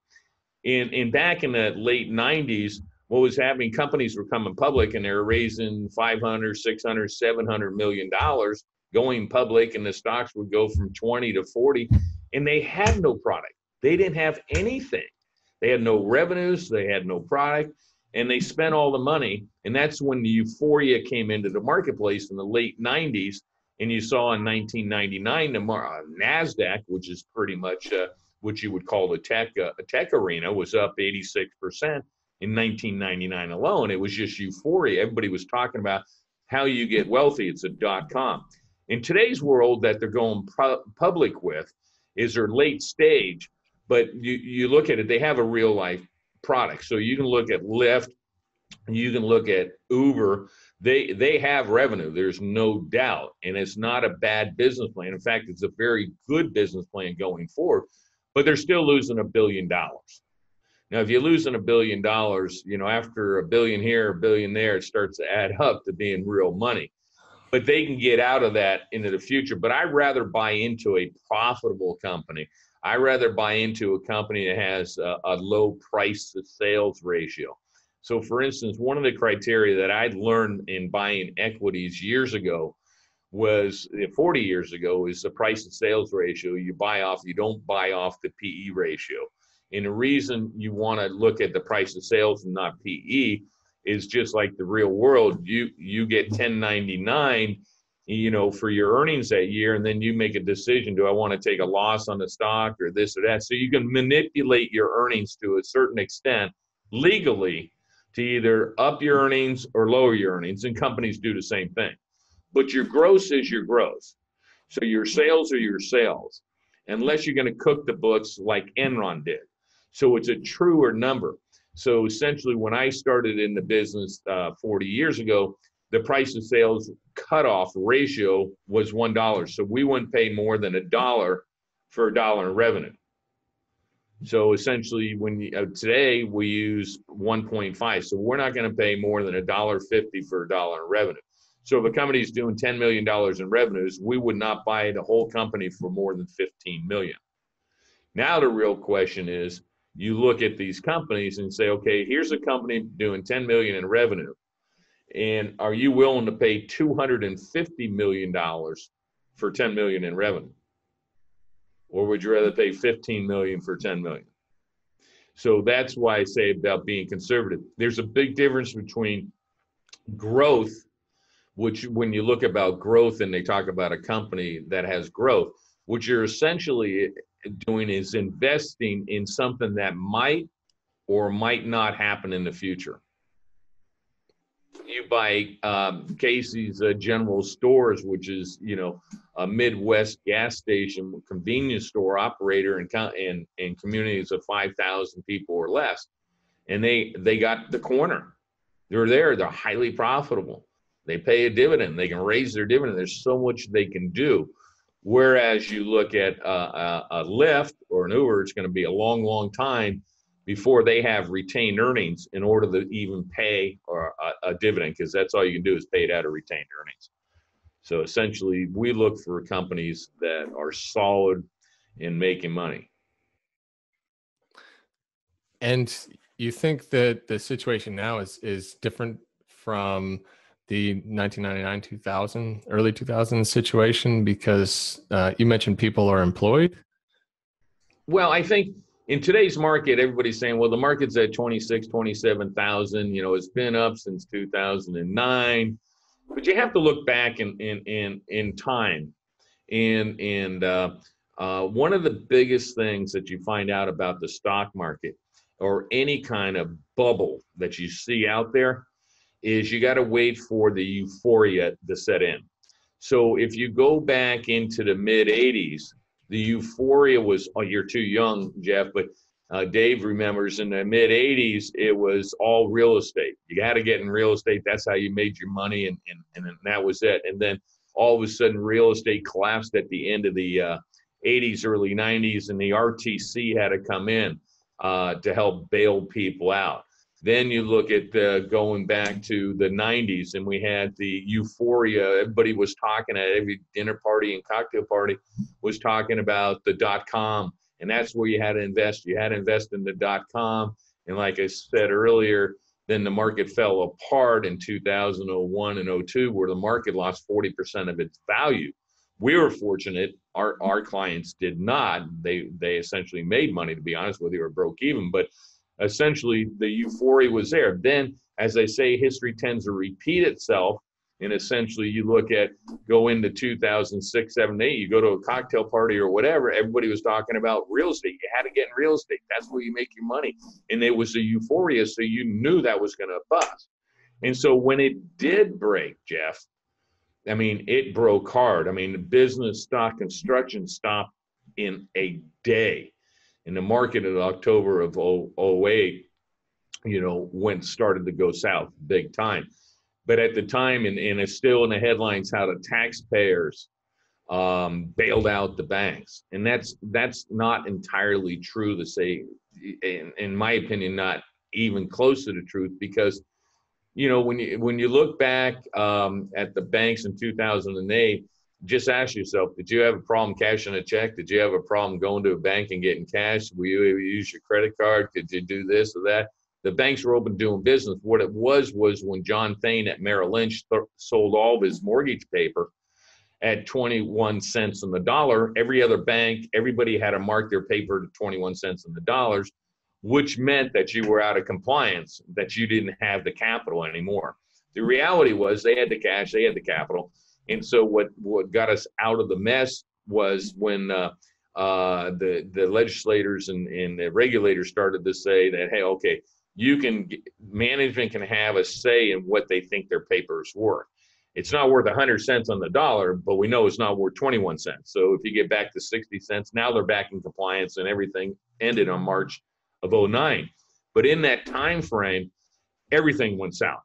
And, and back in the late nineties, what was happening, companies were coming public and they were raising five hundred, six hundred, seven hundred million dollars going public, and the stocks would go from twenty to forty, and they had no product. They didn't have anything. They had no revenues. They had no product. and they spent all the money. And that's when the euphoria came into the marketplace in the late nineties. And you saw in nineteen ninety-nine, the NASDAQ, which is pretty much uh, what you would call the tech, uh, tech arena, was up eighty-six percent in nineteen ninety-nine alone. It was just euphoria. Everybody was talking about how you get wealthy. It's a dot-com. In today's world that they're going pu- public with is their late stage, but you, you look at it, they have a real-life product. So you can look at Lyft, you can look at Uber. They they have revenue, there's no doubt, and it's not a bad business plan. In fact, it's a very good business plan going forward, but they're still losing a billion dollars. Now, if you're losing a billion dollars, you know, after a billion here, a billion there, it starts to add up to being real money. But they can get out of that into the future. But I'd rather buy into a profitable company. I'd rather buy into a company that has a, a low price to sales ratio. So for instance, one of the criteria that I'd learned in buying equities years ago was, forty years ago, is the price to sales ratio. You buy off, you don't buy off the P E ratio. And the reason you want to look at the price to sales and not P E is just like the real world. You you get ten ninety-nine, you know, for your earnings that year, and then you make a decision, do I want to take a loss on the stock or this or that? So you can manipulate your earnings to a certain extent legally, to either up your earnings or lower your earnings, and companies do the same thing. But your gross is your gross. So your sales are your sales, unless you're gonna cook the books like Enron did. So it's a truer number. So essentially when I started in the business uh, forty years ago, the price to sales cutoff ratio was one dollar. So we wouldn't pay more than a dollar for a dollar in revenue. So essentially, when you, uh, today we use one point five, so we're not going to pay more than a dollar fifty for a dollar in revenue. So if a company is doing ten million dollars in revenues, we would not buy the whole company for more than fifteen million dollars. Now the real question is, you look at these companies and say, okay, here's a company doing ten million dollars in revenue, and are you willing to pay two hundred fifty million dollars for ten million dollars in revenue? Or would you rather pay fifteen million dollars for ten million dollars? So that's why I say about being conservative. There's a big difference between growth, which when you look about growth and they talk about a company that has growth, what you're essentially doing is investing in something that might or might not happen in the future. You buy um, Casey's uh, General Stores, which is, you know, a Midwest gas station convenience store operator in, in, in communities of five thousand people or less. And they, they got the corner. They're there. They're highly profitable. They pay a dividend. They can raise their dividend. There's so much they can do. Whereas you look at uh, a, a Lyft or an Uber, it's going to be a long, long time before they have retained earnings in order to even pay or a, a dividend, because that's all you can do is pay it out of retained earnings. So essentially, we look for companies that are solid in making money. And you think that the situation now is is different from the nineteen ninety-nine, two thousand, early two thousands situation because uh, you mentioned people are employed? Well, I think in today's market, everybody's saying, well, the market's at twenty-six, twenty-seven thousand, you know, it's been up since two thousand nine. But you have to look back in in, in, in time. And, and uh, uh, one of the biggest things that you find out about the stock market or any kind of bubble that you see out there is you got to wait for the euphoria to set in. So if you go back into the mid eighties, the euphoria was, oh, you're too young, Jeff, but uh, Dave remembers in the mid eighties, it was all real estate. You got to get in real estate. That's how you made your money, and, and, and that was it. And then all of a sudden, real estate collapsed at the end of the uh, eighties, early nineties, and the R T C had to come in uh, to help bail people out. Then you look at the, going back to the nineties, and we had the euphoria. Everybody was talking at every dinner party and cocktail party was talking about the dot-com, and that's where you had to invest. You had to invest in the dot-com, and like I said earlier, then the market fell apart in two thousand one and oh two, where the market lost forty percent of its value. We were fortunate. Our our clients did not. They, they essentially made money, to be honest with you, or broke even, but essentially the euphoria was there. Then, as they say, history tends to repeat itself. And essentially, you look at, go into two thousand six, seven, eight, you go to a cocktail party or whatever, everybody was talking about real estate. You had to get in real estate. That's where you make your money. And it was a euphoria, so you knew that was going to bust. And so when it did break, Jeff, I mean, it broke hard. I mean, the business stock construction stopped in a day. And the market in October of oh eight, you know, went, started to go south big time. But at the time, and, and it's still in the headlines, how the taxpayers um, bailed out the banks. And that's that's not entirely true to say, in, in my opinion, not even close to the truth, because, you know, when you, when you look back um, at the banks in two thousand eight, just ask yourself, did you have a problem cashing a check? Did you have a problem going to a bank and getting cash? Will you use your credit card? Did you do this or that? The banks were open doing business. What it was was when John Thain at Merrill Lynch th- sold all of his mortgage paper at twenty-one cents on the dollar, every other bank, everybody had to mark their paper to twenty-one cents on the dollars, which meant that you were out of compliance, that you didn't have the capital anymore. The reality was they had the cash, they had the capital. And so what, what got us out of the mess was when uh, uh, the, the legislators and, and the regulators started to say that, hey, okay, you can, management can have a say in what they think their paper's worth. It's not worth one hundred cents on the dollar, but we know it's not worth twenty-one cents. So if you get back to sixty cents, now they're back in compliance, and everything ended on March of oh nine. But in that time frame, everything went south.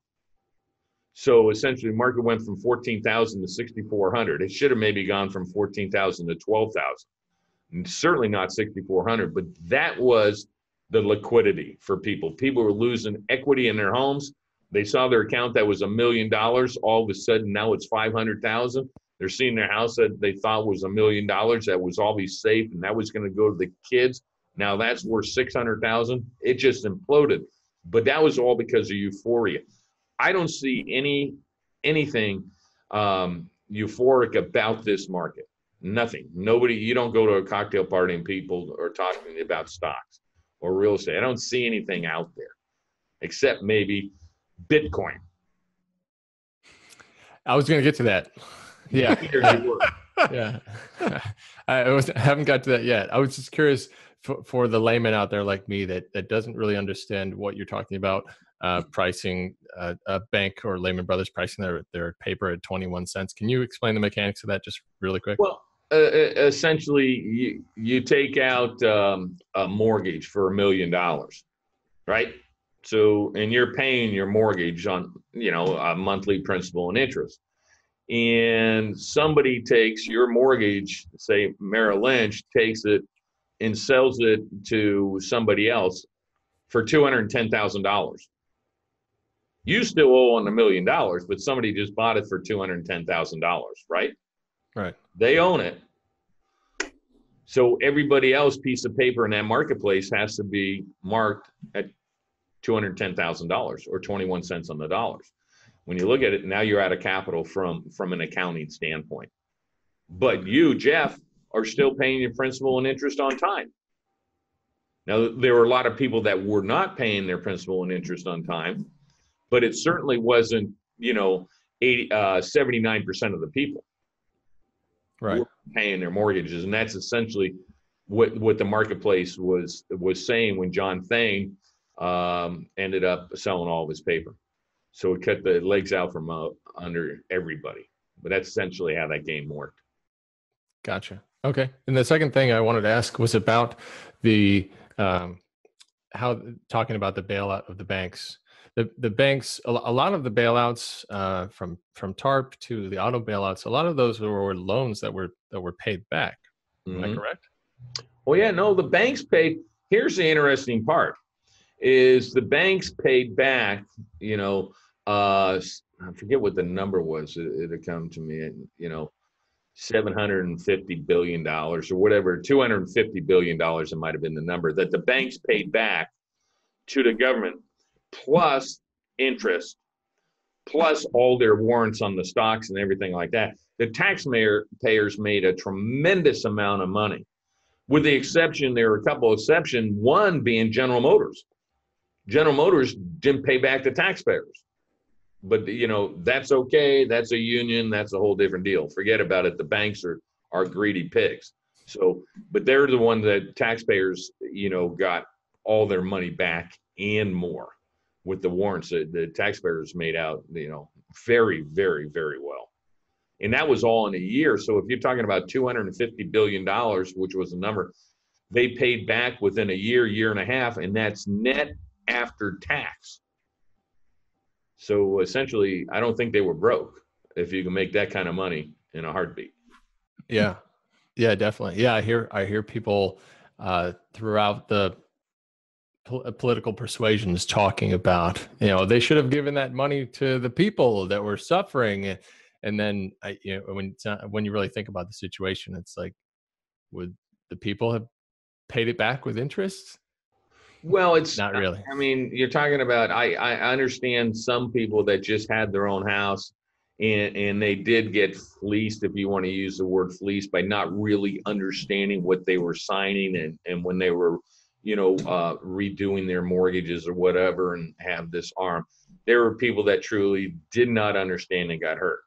So essentially, the market went from fourteen thousand to sixty-four hundred. It should have maybe gone from fourteen thousand to twelve thousand. Certainly not sixty-four hundred, but that was the liquidity for people. People were losing equity in their homes. They saw their account that was a million dollars. All of a sudden, now it's five hundred thousand. They're seeing their house that they thought was a million dollars. That was always safe, and that was going to go to the kids. Now that's worth six hundred thousand. It just imploded. But that was all because of euphoria. I don't see any anything um, euphoric about this market. Nothing. Nobody. You don't go to a cocktail party and people are talking about stocks or real estate. I don't see anything out there except maybe Bitcoin. I was going to get to that. Yeah. Yeah. I was, haven't got to that yet. I was just curious for, for the layman out there like me that, that doesn't really understand what you're talking about, uh, pricing uh, a bank or Lehman Brothers pricing their, their paper at twenty-one cents. Can you explain the mechanics of that just really quick? Well, Uh, essentially, you, you take out um, a mortgage for a million dollars, right? So, and you're paying your mortgage on, you know, a monthly principal and interest. And somebody takes your mortgage, say Merrill Lynch, takes it and sells it to somebody else for two hundred ten thousand dollars. You still owe on a million dollars, but somebody just bought it for two hundred ten thousand dollars, right? Right. They own it. So everybody else piece of paper in that marketplace has to be marked at two hundred ten thousand dollars or twenty-one cents on the dollars. When you look at it, now you're out of capital from, from an accounting standpoint. But you, Jeff, are still paying your principal and interest on time. Now, there were a lot of people that were not paying their principal and interest on time, but it certainly wasn't, you know, eighty, uh, seventy-nine percent of the people. Right. Paying their mortgages. And that's essentially what, what the marketplace was was saying when John Thain um, ended up selling all of his paper. So it cut the legs out from uh, under everybody. But that's essentially how that game worked. Gotcha. Okay. And the second thing I wanted to ask was about the um, how talking about the bailout of the banks. The the banks, a lot of the bailouts uh, from from TARP to the auto bailouts, a lot of those were loans that were that were paid back. Mm-hmm. Am I correct? Well, yeah, no, the banks paid. Here's the interesting part: is the banks paid back. You know, uh, I forget what the number was. It had come to me, at, you know, seven hundred and fifty billion dollars or whatever, two hundred and fifty billion dollars. It might have been the number that the banks paid back to the government, plus interest, plus all their warrants on the stocks and everything like that. The taxpayers made a tremendous amount of money, with the exception, there were a couple of exceptions, one being General Motors. General Motors didn't pay back the taxpayers. But, you know, that's okay. That's a union. That's a whole different deal. Forget about it. The banks are, are greedy pigs. So, but they're the one that taxpayers, you know, got all their money back and more with the warrants that the taxpayers made out, you know, very, very, very well. And that was all in a year. So if you're talking about two hundred fifty billion dollars, which was the number, they paid back within a year, year and a half, and that's net after tax. So essentially, I don't think they were broke if you can make that kind of money in a heartbeat. Yeah, yeah, definitely. Yeah, I hear I hear people uh, throughout the pol- political persuasions talking about, you know, they should have given that money to the people that were suffering. And then, I, you know, when when you really think about the situation, it's like, would the people have paid it back with interest? Well, it's not really. I mean, you're talking about, I, I understand some people that just had their own house and, and they did get fleeced, if you want to use the word fleeced, by not really understanding what they were signing and, and when they were, you know, uh, redoing their mortgages or whatever and have this arm. There were people that truly did not understand and got hurt.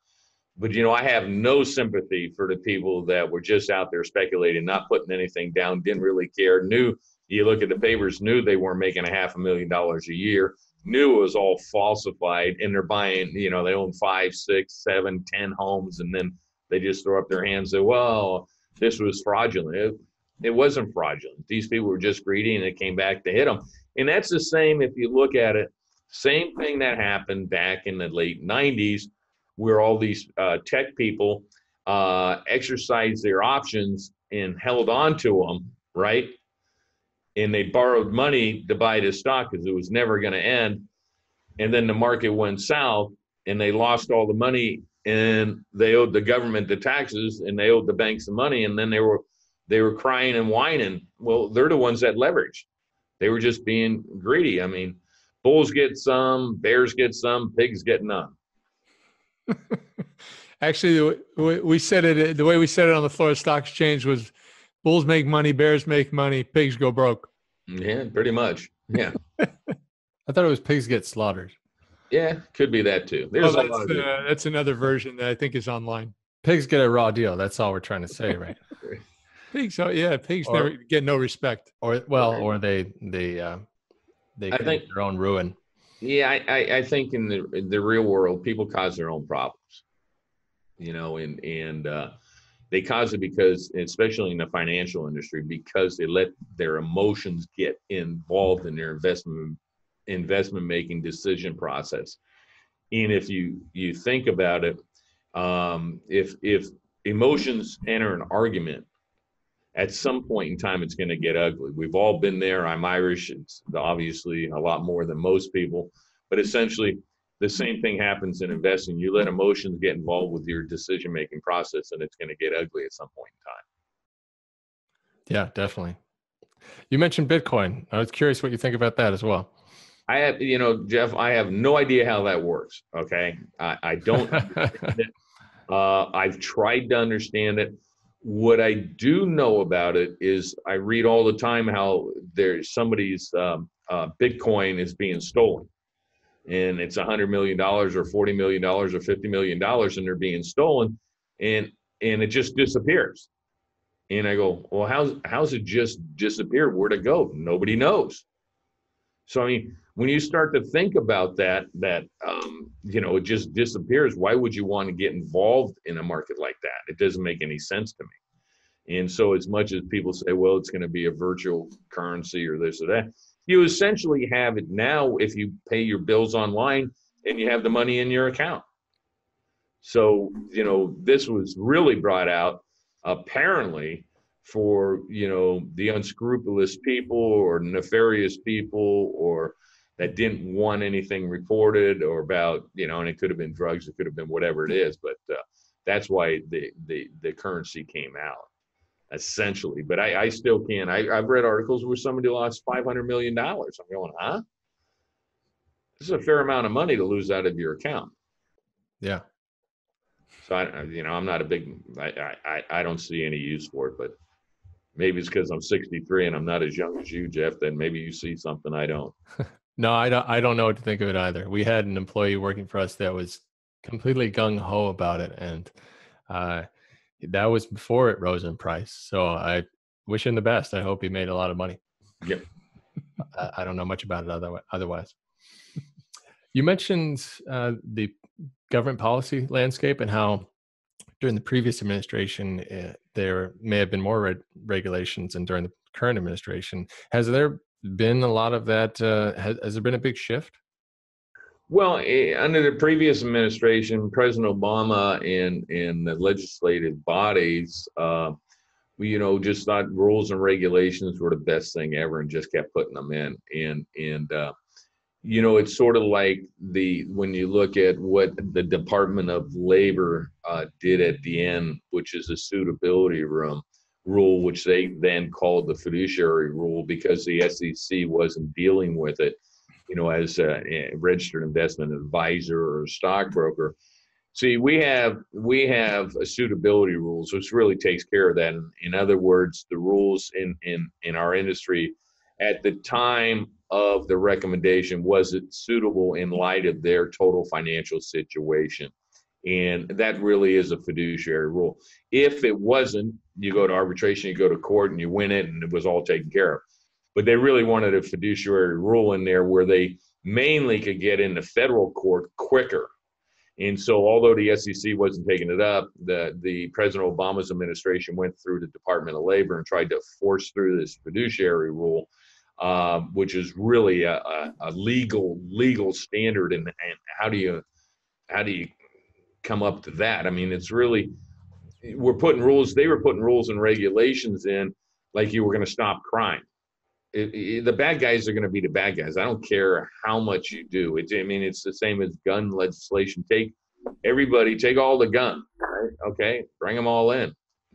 But, you know, I have no sympathy for the people that were just out there speculating, not putting anything down, didn't really care, knew. You look at the papers, knew they weren't making a half a million dollars a year, knew it was all falsified, and they're buying, you know, they own five, six, seven, ten homes, and then they just throw up their hands and say, well, this was fraudulent. It, it wasn't fraudulent. These people were just greedy, and it came back to hit them. And that's the same, if you look at it, same thing that happened back in the late nineties, where all these uh, tech people uh, exercised their options and held on to them, right? And they borrowed money to buy this stock because it was never going to end. And then the market went south and they lost all the money and they owed the government the taxes and they owed the banks the money. And then they were, they were crying and whining. Well, they're the ones that leveraged. They were just being greedy. I mean, bulls get some, bears get some, pigs get none. Actually, we said it, the way we said it on the Florida Stock Exchange was, bulls make money, bears make money, pigs go broke. Yeah, pretty much. Yeah. I thought it was pigs get slaughtered. Yeah, could be that too. There's oh, that's, uh, that's another version that I think is online. Pigs get a raw deal. That's all we're trying to say, right? Pigs, oh yeah, pigs or, never get no respect. Or well, or they they uh, they I create think, their own ruin. Yeah, I, I, I think in the in the real world, people cause their own problems. You know, and and. Uh, They cause it because, especially in the financial industry, because they let their emotions get involved in their investment investment making decision process. And if you you think about it, um, if if emotions enter an argument, at some point in time, it's going to get ugly. We've all been there. I'm Irish. It's obviously a lot more than most people, but essentially, the same thing happens in investing. You let emotions get involved with your decision-making process and it's going to get ugly at some point in time. Yeah, definitely. You mentioned Bitcoin. I was curious what you think about that as well. I have, you know, Jeff, I have no idea how that works. Okay. I, I don't understand it. Uh, I've tried to understand it. What I do know about it is I read all the time how there's somebody's um, uh, Bitcoin is being stolen. And it's a hundred million dollars or forty million dollars or fifty million dollars and they're being stolen and, and it just disappears. And I go, well, how's, how's it just disappeared? Where'd it go? Nobody knows. So, I mean, when you start to think about that, that, um, you know, it just disappears. Why would you want to get involved in a market like that? It doesn't make any sense to me. And so as much as people say, well, it's going to be a virtual currency or this or that, you essentially have it now if you pay your bills online and you have the money in your account. So, you know, this was really brought out apparently for, you know, the unscrupulous people or nefarious people or that didn't want anything recorded or about, you know, and it could have been drugs, it could have been whatever it is, but uh, that's why the, the, the currency came out. Essentially, but I, I still can. I, I've read articles where somebody lost five hundred million dollars. I'm going, huh? This is a fair amount of money to lose out of your account. Yeah. So, I, you know, I'm not a big, I, I, I don't see any use for it, but maybe it's because I'm sixty-three and I'm not as young as you, Jeff, then maybe you see something I don't. No, I don't, I don't know what to think of it either. We had an employee working for us that was completely gung-ho about it. And uh, that was before it rose in price. So I wish him the best. I hope he made a lot of money. Yep. I, I don't know much about it otherwise. You mentioned uh, the government policy landscape and how during the previous administration, uh, there may have been more re regulations than during the current administration. Has there been a lot of that? Uh, has, has there been a big shift? Well, eh, under the previous administration, President Obama and, and the legislative bodies, uh, we, you know, just thought rules and regulations were the best thing ever and just kept putting them in. And, and uh, you know, it's sort of like the, when you look at what the Department of Labor uh, did at the end, which is a suitability room rule, which they then called the fiduciary rule because the S E C wasn't dealing with it, you know, as a registered investment advisor or stockbroker. See, we have, we have a suitability rules, which really takes care of that. In other words, the rules in, in, in our industry at the time of the recommendation, was it suitable in light of their total financial situation? And that really is a fiduciary rule. If it wasn't, you go to arbitration, you go to court and you win it and it was all taken care of. But they really wanted a fiduciary rule in there where they mainly could get into federal court quicker. And so although the S E C wasn't taking it up, the, the President Obama's administration went through the Department of Labor and tried to force through this fiduciary rule, uh, which is really a, a, a legal legal standard. And, and how do you, how do you, come up to that? I mean, it's really, we're putting rules, they were putting rules and regulations in like you were going to stop crime. It, it, the bad guys are going to be the bad guys. I don't care how much you do. It's, I mean, it's the same as gun legislation. Take everybody, take all the guns, right? Okay, bring them all in.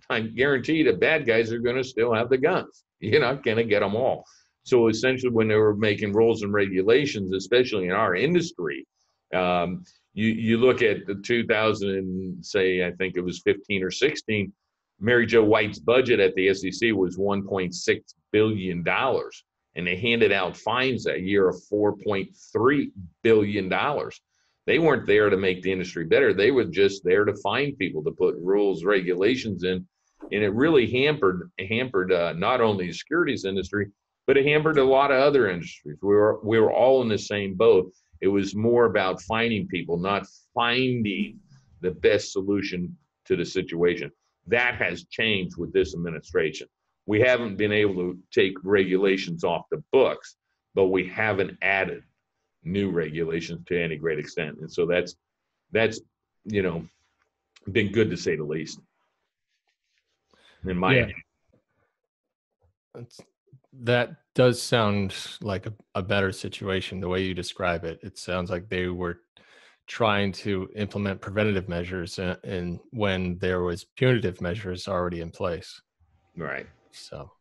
I guarantee the bad guys are going to still have the guns. You're not going to get them all. So essentially when they were making rules and regulations, especially in our industry, um, You, you look at the two thousand, say, I think it was fifteen or sixteen, Mary Jo White's budget at the S E C was one point six billion dollars. And they handed out fines that year of four point three billion dollars. They weren't there to make the industry better. They were just there to fine people, to put rules, regulations in. And it really hampered, hampered uh, not only the securities industry, but it hampered a lot of other industries. We were, we were all in the same boat. It was more about finding people, not finding the best solution to the situation. That has changed with this administration. We haven't been able to take regulations off the books, but we haven't added new regulations to any great extent. And so that's, that's, you know, been good to say the least, in my yeah. opinion. That's That does sound like a, a better situation, the way you describe it. It sounds like they were trying to implement preventative measures and, and when there was punitive measures already in place. Right. So,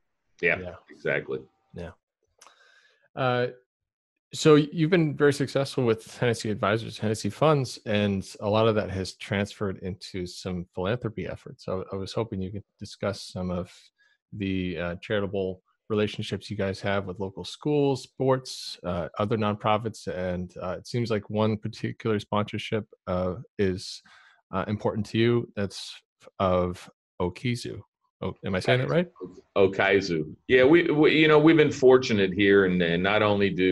yeah, yeah. exactly. Yeah. Uh, so you've been very successful with Hennessy Advisors, Hennessy Funds, and a lot of that has transferred into some philanthropy efforts. So I was hoping you could discuss some of the uh, charitable relationships you guys have with local schools, sports, uh, other nonprofits, and uh, it seems like one particular sponsorship uh, is uh, important to you. That's of Okizu. Oh, am I saying it right? Okizu. Yeah, we, we you know we've been fortunate here, and, and not only do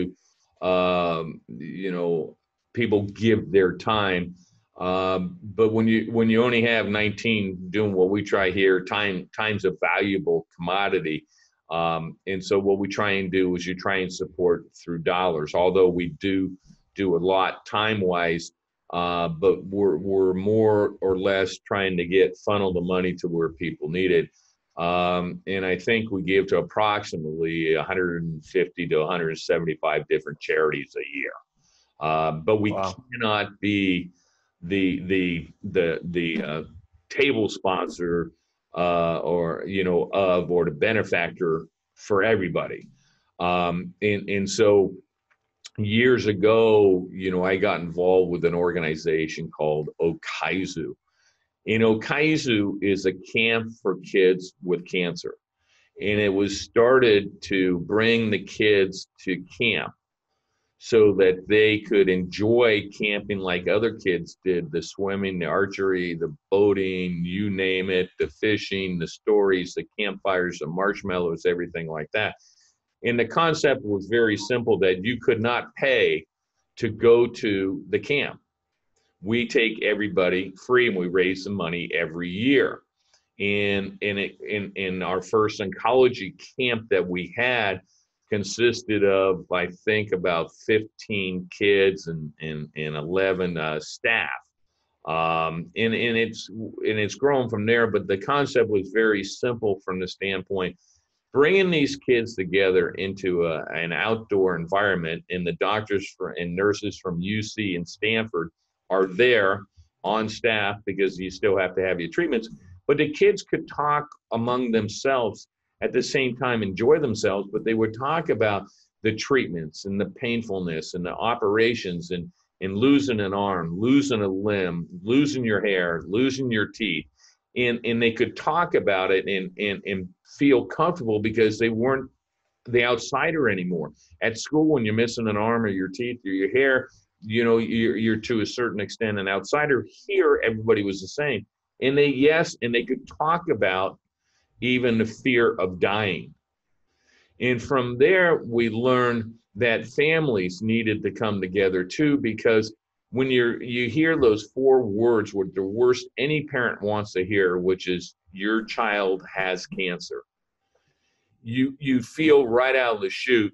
um, you know people give their time, um, but when you when you only have nineteen doing what we try here, time time's a valuable commodity. Um, and so what we try and do is you try and support through dollars, although we do do a lot time wise, uh, but we're, we're more or less trying to get funnel the money to where people need it. Um, and I think we give to approximately one hundred fifty to one hundred seventy-five different charities a year. Uh, but we wow. cannot be the, the, the, the, uh, table sponsor Uh, or, you know, of or the benefactor for everybody. Um, and, and so years ago, you know, I got involved with an organization called Okizu. And Okizu is a camp for kids with cancer. And it was started to bring the kids to camp so that they could enjoy camping like other kids did, the swimming, the archery, the boating, you name it, the fishing, the stories, the campfires, the marshmallows, everything like that. And the concept was very simple, that you could not pay to go to the camp. We take everybody free and we raise the money every year. And in, in, in our first oncology camp that we had, consisted of, I think, about fifteen kids and, and, and eleven uh, staff. Um, and, and, it's, and it's grown from there, but the concept was very simple from the standpoint, bringing these kids together into a, an outdoor environment, and the doctors for, and nurses from U C and Stanford are there on staff, because you still have to have your treatments, but the kids could talk among themselves at the same time, enjoy themselves, but they would talk about the treatments and the painfulness and the operations and, and losing an arm, losing a limb, losing your hair, losing your teeth. And, and they could talk about it and, and, and feel comfortable, because they weren't the outsider anymore. At school, when you're missing an arm or your teeth or your hair, you know, you're, you're to a certain extent an outsider. Here, everybody was the same. And they, yes, and they could talk about even the fear of dying. And from there, we learned that families needed to come together too, because when you're, you hear those four words, what the worst any parent wants to hear, which is your child has cancer, you, you feel right out of the chute,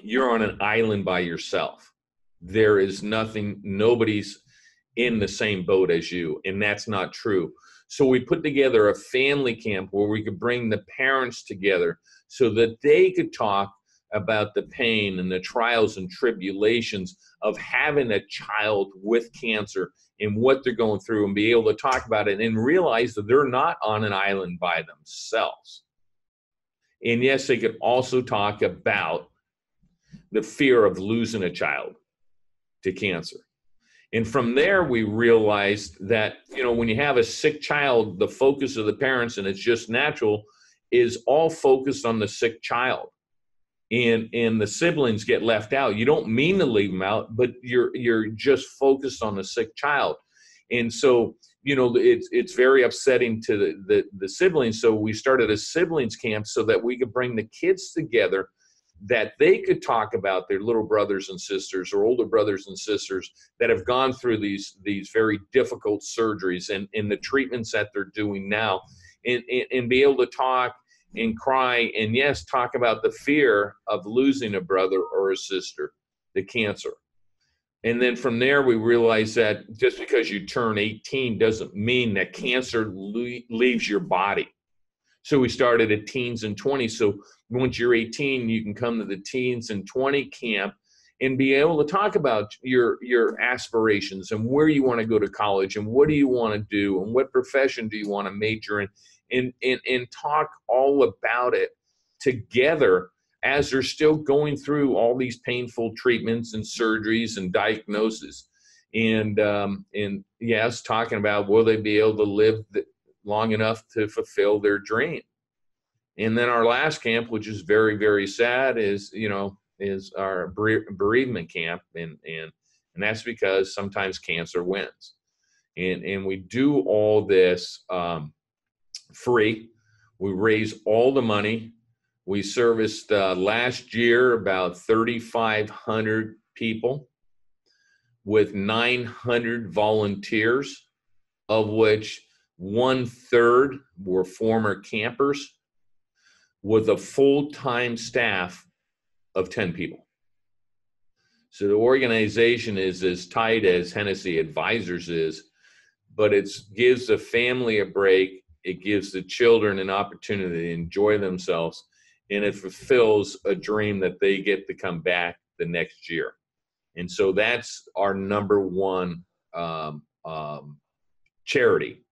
you're on an island by yourself. There is nothing, nobody's in the same boat as you, and that's not true. So we put together a family camp where we could bring the parents together so that they could talk about the pain and the trials and tribulations of having a child with cancer and what they're going through, and be able to talk about it and realize that they're not on an island by themselves. And yes, they could also talk about the fear of losing a child to cancer. And from there, we realized that, you know, when you have a sick child, the focus of the parents, and it's just natural, is all focused on the sick child. And, and the siblings get left out. You don't mean to leave them out, but you're, you're just focused on the sick child. And so, you know, it's, it's very upsetting to the, the, the siblings. So we started a siblings camp so that we could bring the kids together, that they could talk about their little brothers and sisters or older brothers and sisters that have gone through these, these very difficult surgeries and, and the treatments that they're doing now, and, and, and be able to talk and cry and, yes, talk about the fear of losing a brother or a sister to cancer. And then from there, we realized that just because you turn eighteen doesn't mean that cancer le- leaves your body. So we started at teens and twenties. So once you're eighteen, you can come to the teens and twenty camp and be able to talk about your, your aspirations and where you want to go to college and what do you want to do and what profession do you want to major in, and, and, and talk all about it together as they're still going through all these painful treatments and surgeries and diagnoses. And, um, and yes, talking about will they be able to live the, long enough to fulfill their dream. And then our last camp, which is very, very sad, is, you know, is our bereavement camp. And, and, and that's because sometimes cancer wins. And, and we do all this um, free. We raise all the money. We serviced uh, last year about thirty-five hundred people with nine hundred volunteers, of which One third were former campers, with a full-time staff of ten people. So the organization is as tight as Hennessy Advisors is, but it gives the family a break. It gives the children an opportunity to enjoy themselves, and it fulfills a dream that they get to come back the next year. And so that's our number one um, um, charity.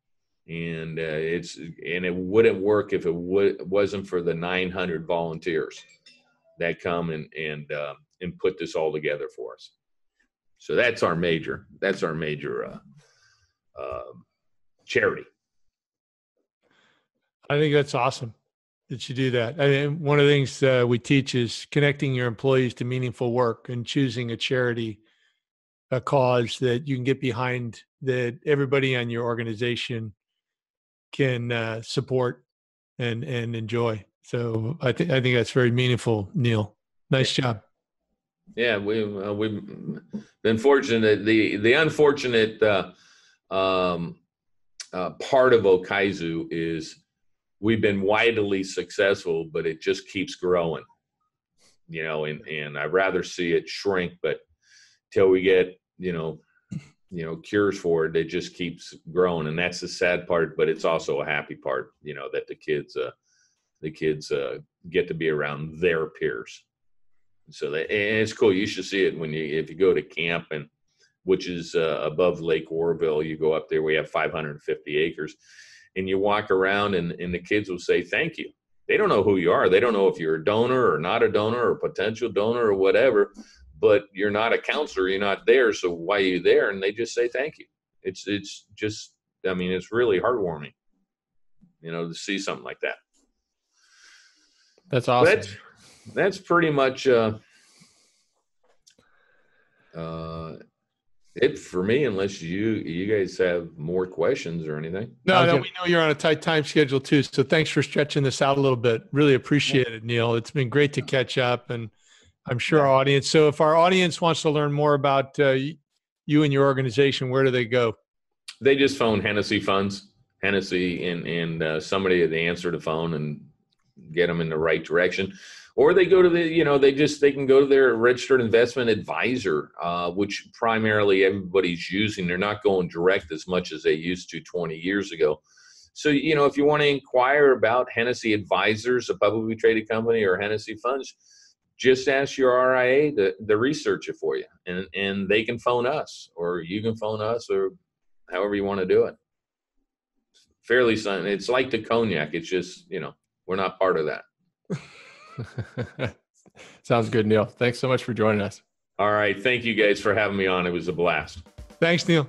And uh, it's and it wouldn't work if it w- wasn't for the nine hundred volunteers that come and and uh, and put this all together for us. So that's our major that's our major uh, uh, charity. I think that's awesome. that you do that. I mean, one of the things uh, we teach is connecting your employees to meaningful work and choosing a charity, a cause that you can get behind, that everybody on your organization can uh, support and and enjoy. So I think I think that's very meaningful, Neil. Nice job. Yeah, we've uh, we've been fortunate. The the unfortunate uh, um, uh, part of Okizu is we've been widely successful, but it just keeps growing. You know, and and I'd rather see it shrink, but till we get you know you know cures for it, it just keeps growing, and that's the sad part. But it's also a happy part, you know, that the kids uh, the kids uh, get to be around their peers. So that, and it's cool. You should see it when you, if you go to camp, and which is uh, above Lake Oroville, you go up there, we have five hundred fifty acres, and you walk around, and, and the kids will say, thank you. They don't know who you are. They don't know if you're a donor or not a donor or potential donor or whatever, but you're not a counselor. You're not there. So why are you there? And they just say, thank you. It's, it's just, I mean, it's really heartwarming, you know, to see something like that. That's awesome. That's, That's pretty much uh, uh, it for me, unless you you guys have more questions or anything. No, no, we know you're on a tight time schedule too, so thanks for stretching this out a little bit. Really appreciate it, Neil. It's been great to catch up, and I'm sure our audience. So if our audience wants to learn more about uh, you and your organization, where do they go? They just phone Hennessy Funds, Hennessy, and, and uh, somebody they answer the phone and get them in the right direction. Or they go to the, you know, they just, they can go to their registered investment advisor, uh, which primarily everybody's using. They're not going direct as much as they used to twenty years ago. So, you know, if you want to inquire about Hennessy Advisors, a publicly traded company, or Hennessy Funds, just ask your R I A to, to research it for you. And, and they can phone us, or you can phone us, or however you want to do it. Fairly simple. It's like the cognac. It's just, you know, we're not part of that. Sounds good, Neil. Thanks so much for joining us. All right. Thank you guys for having me on. It was a blast. Thanks, Neil.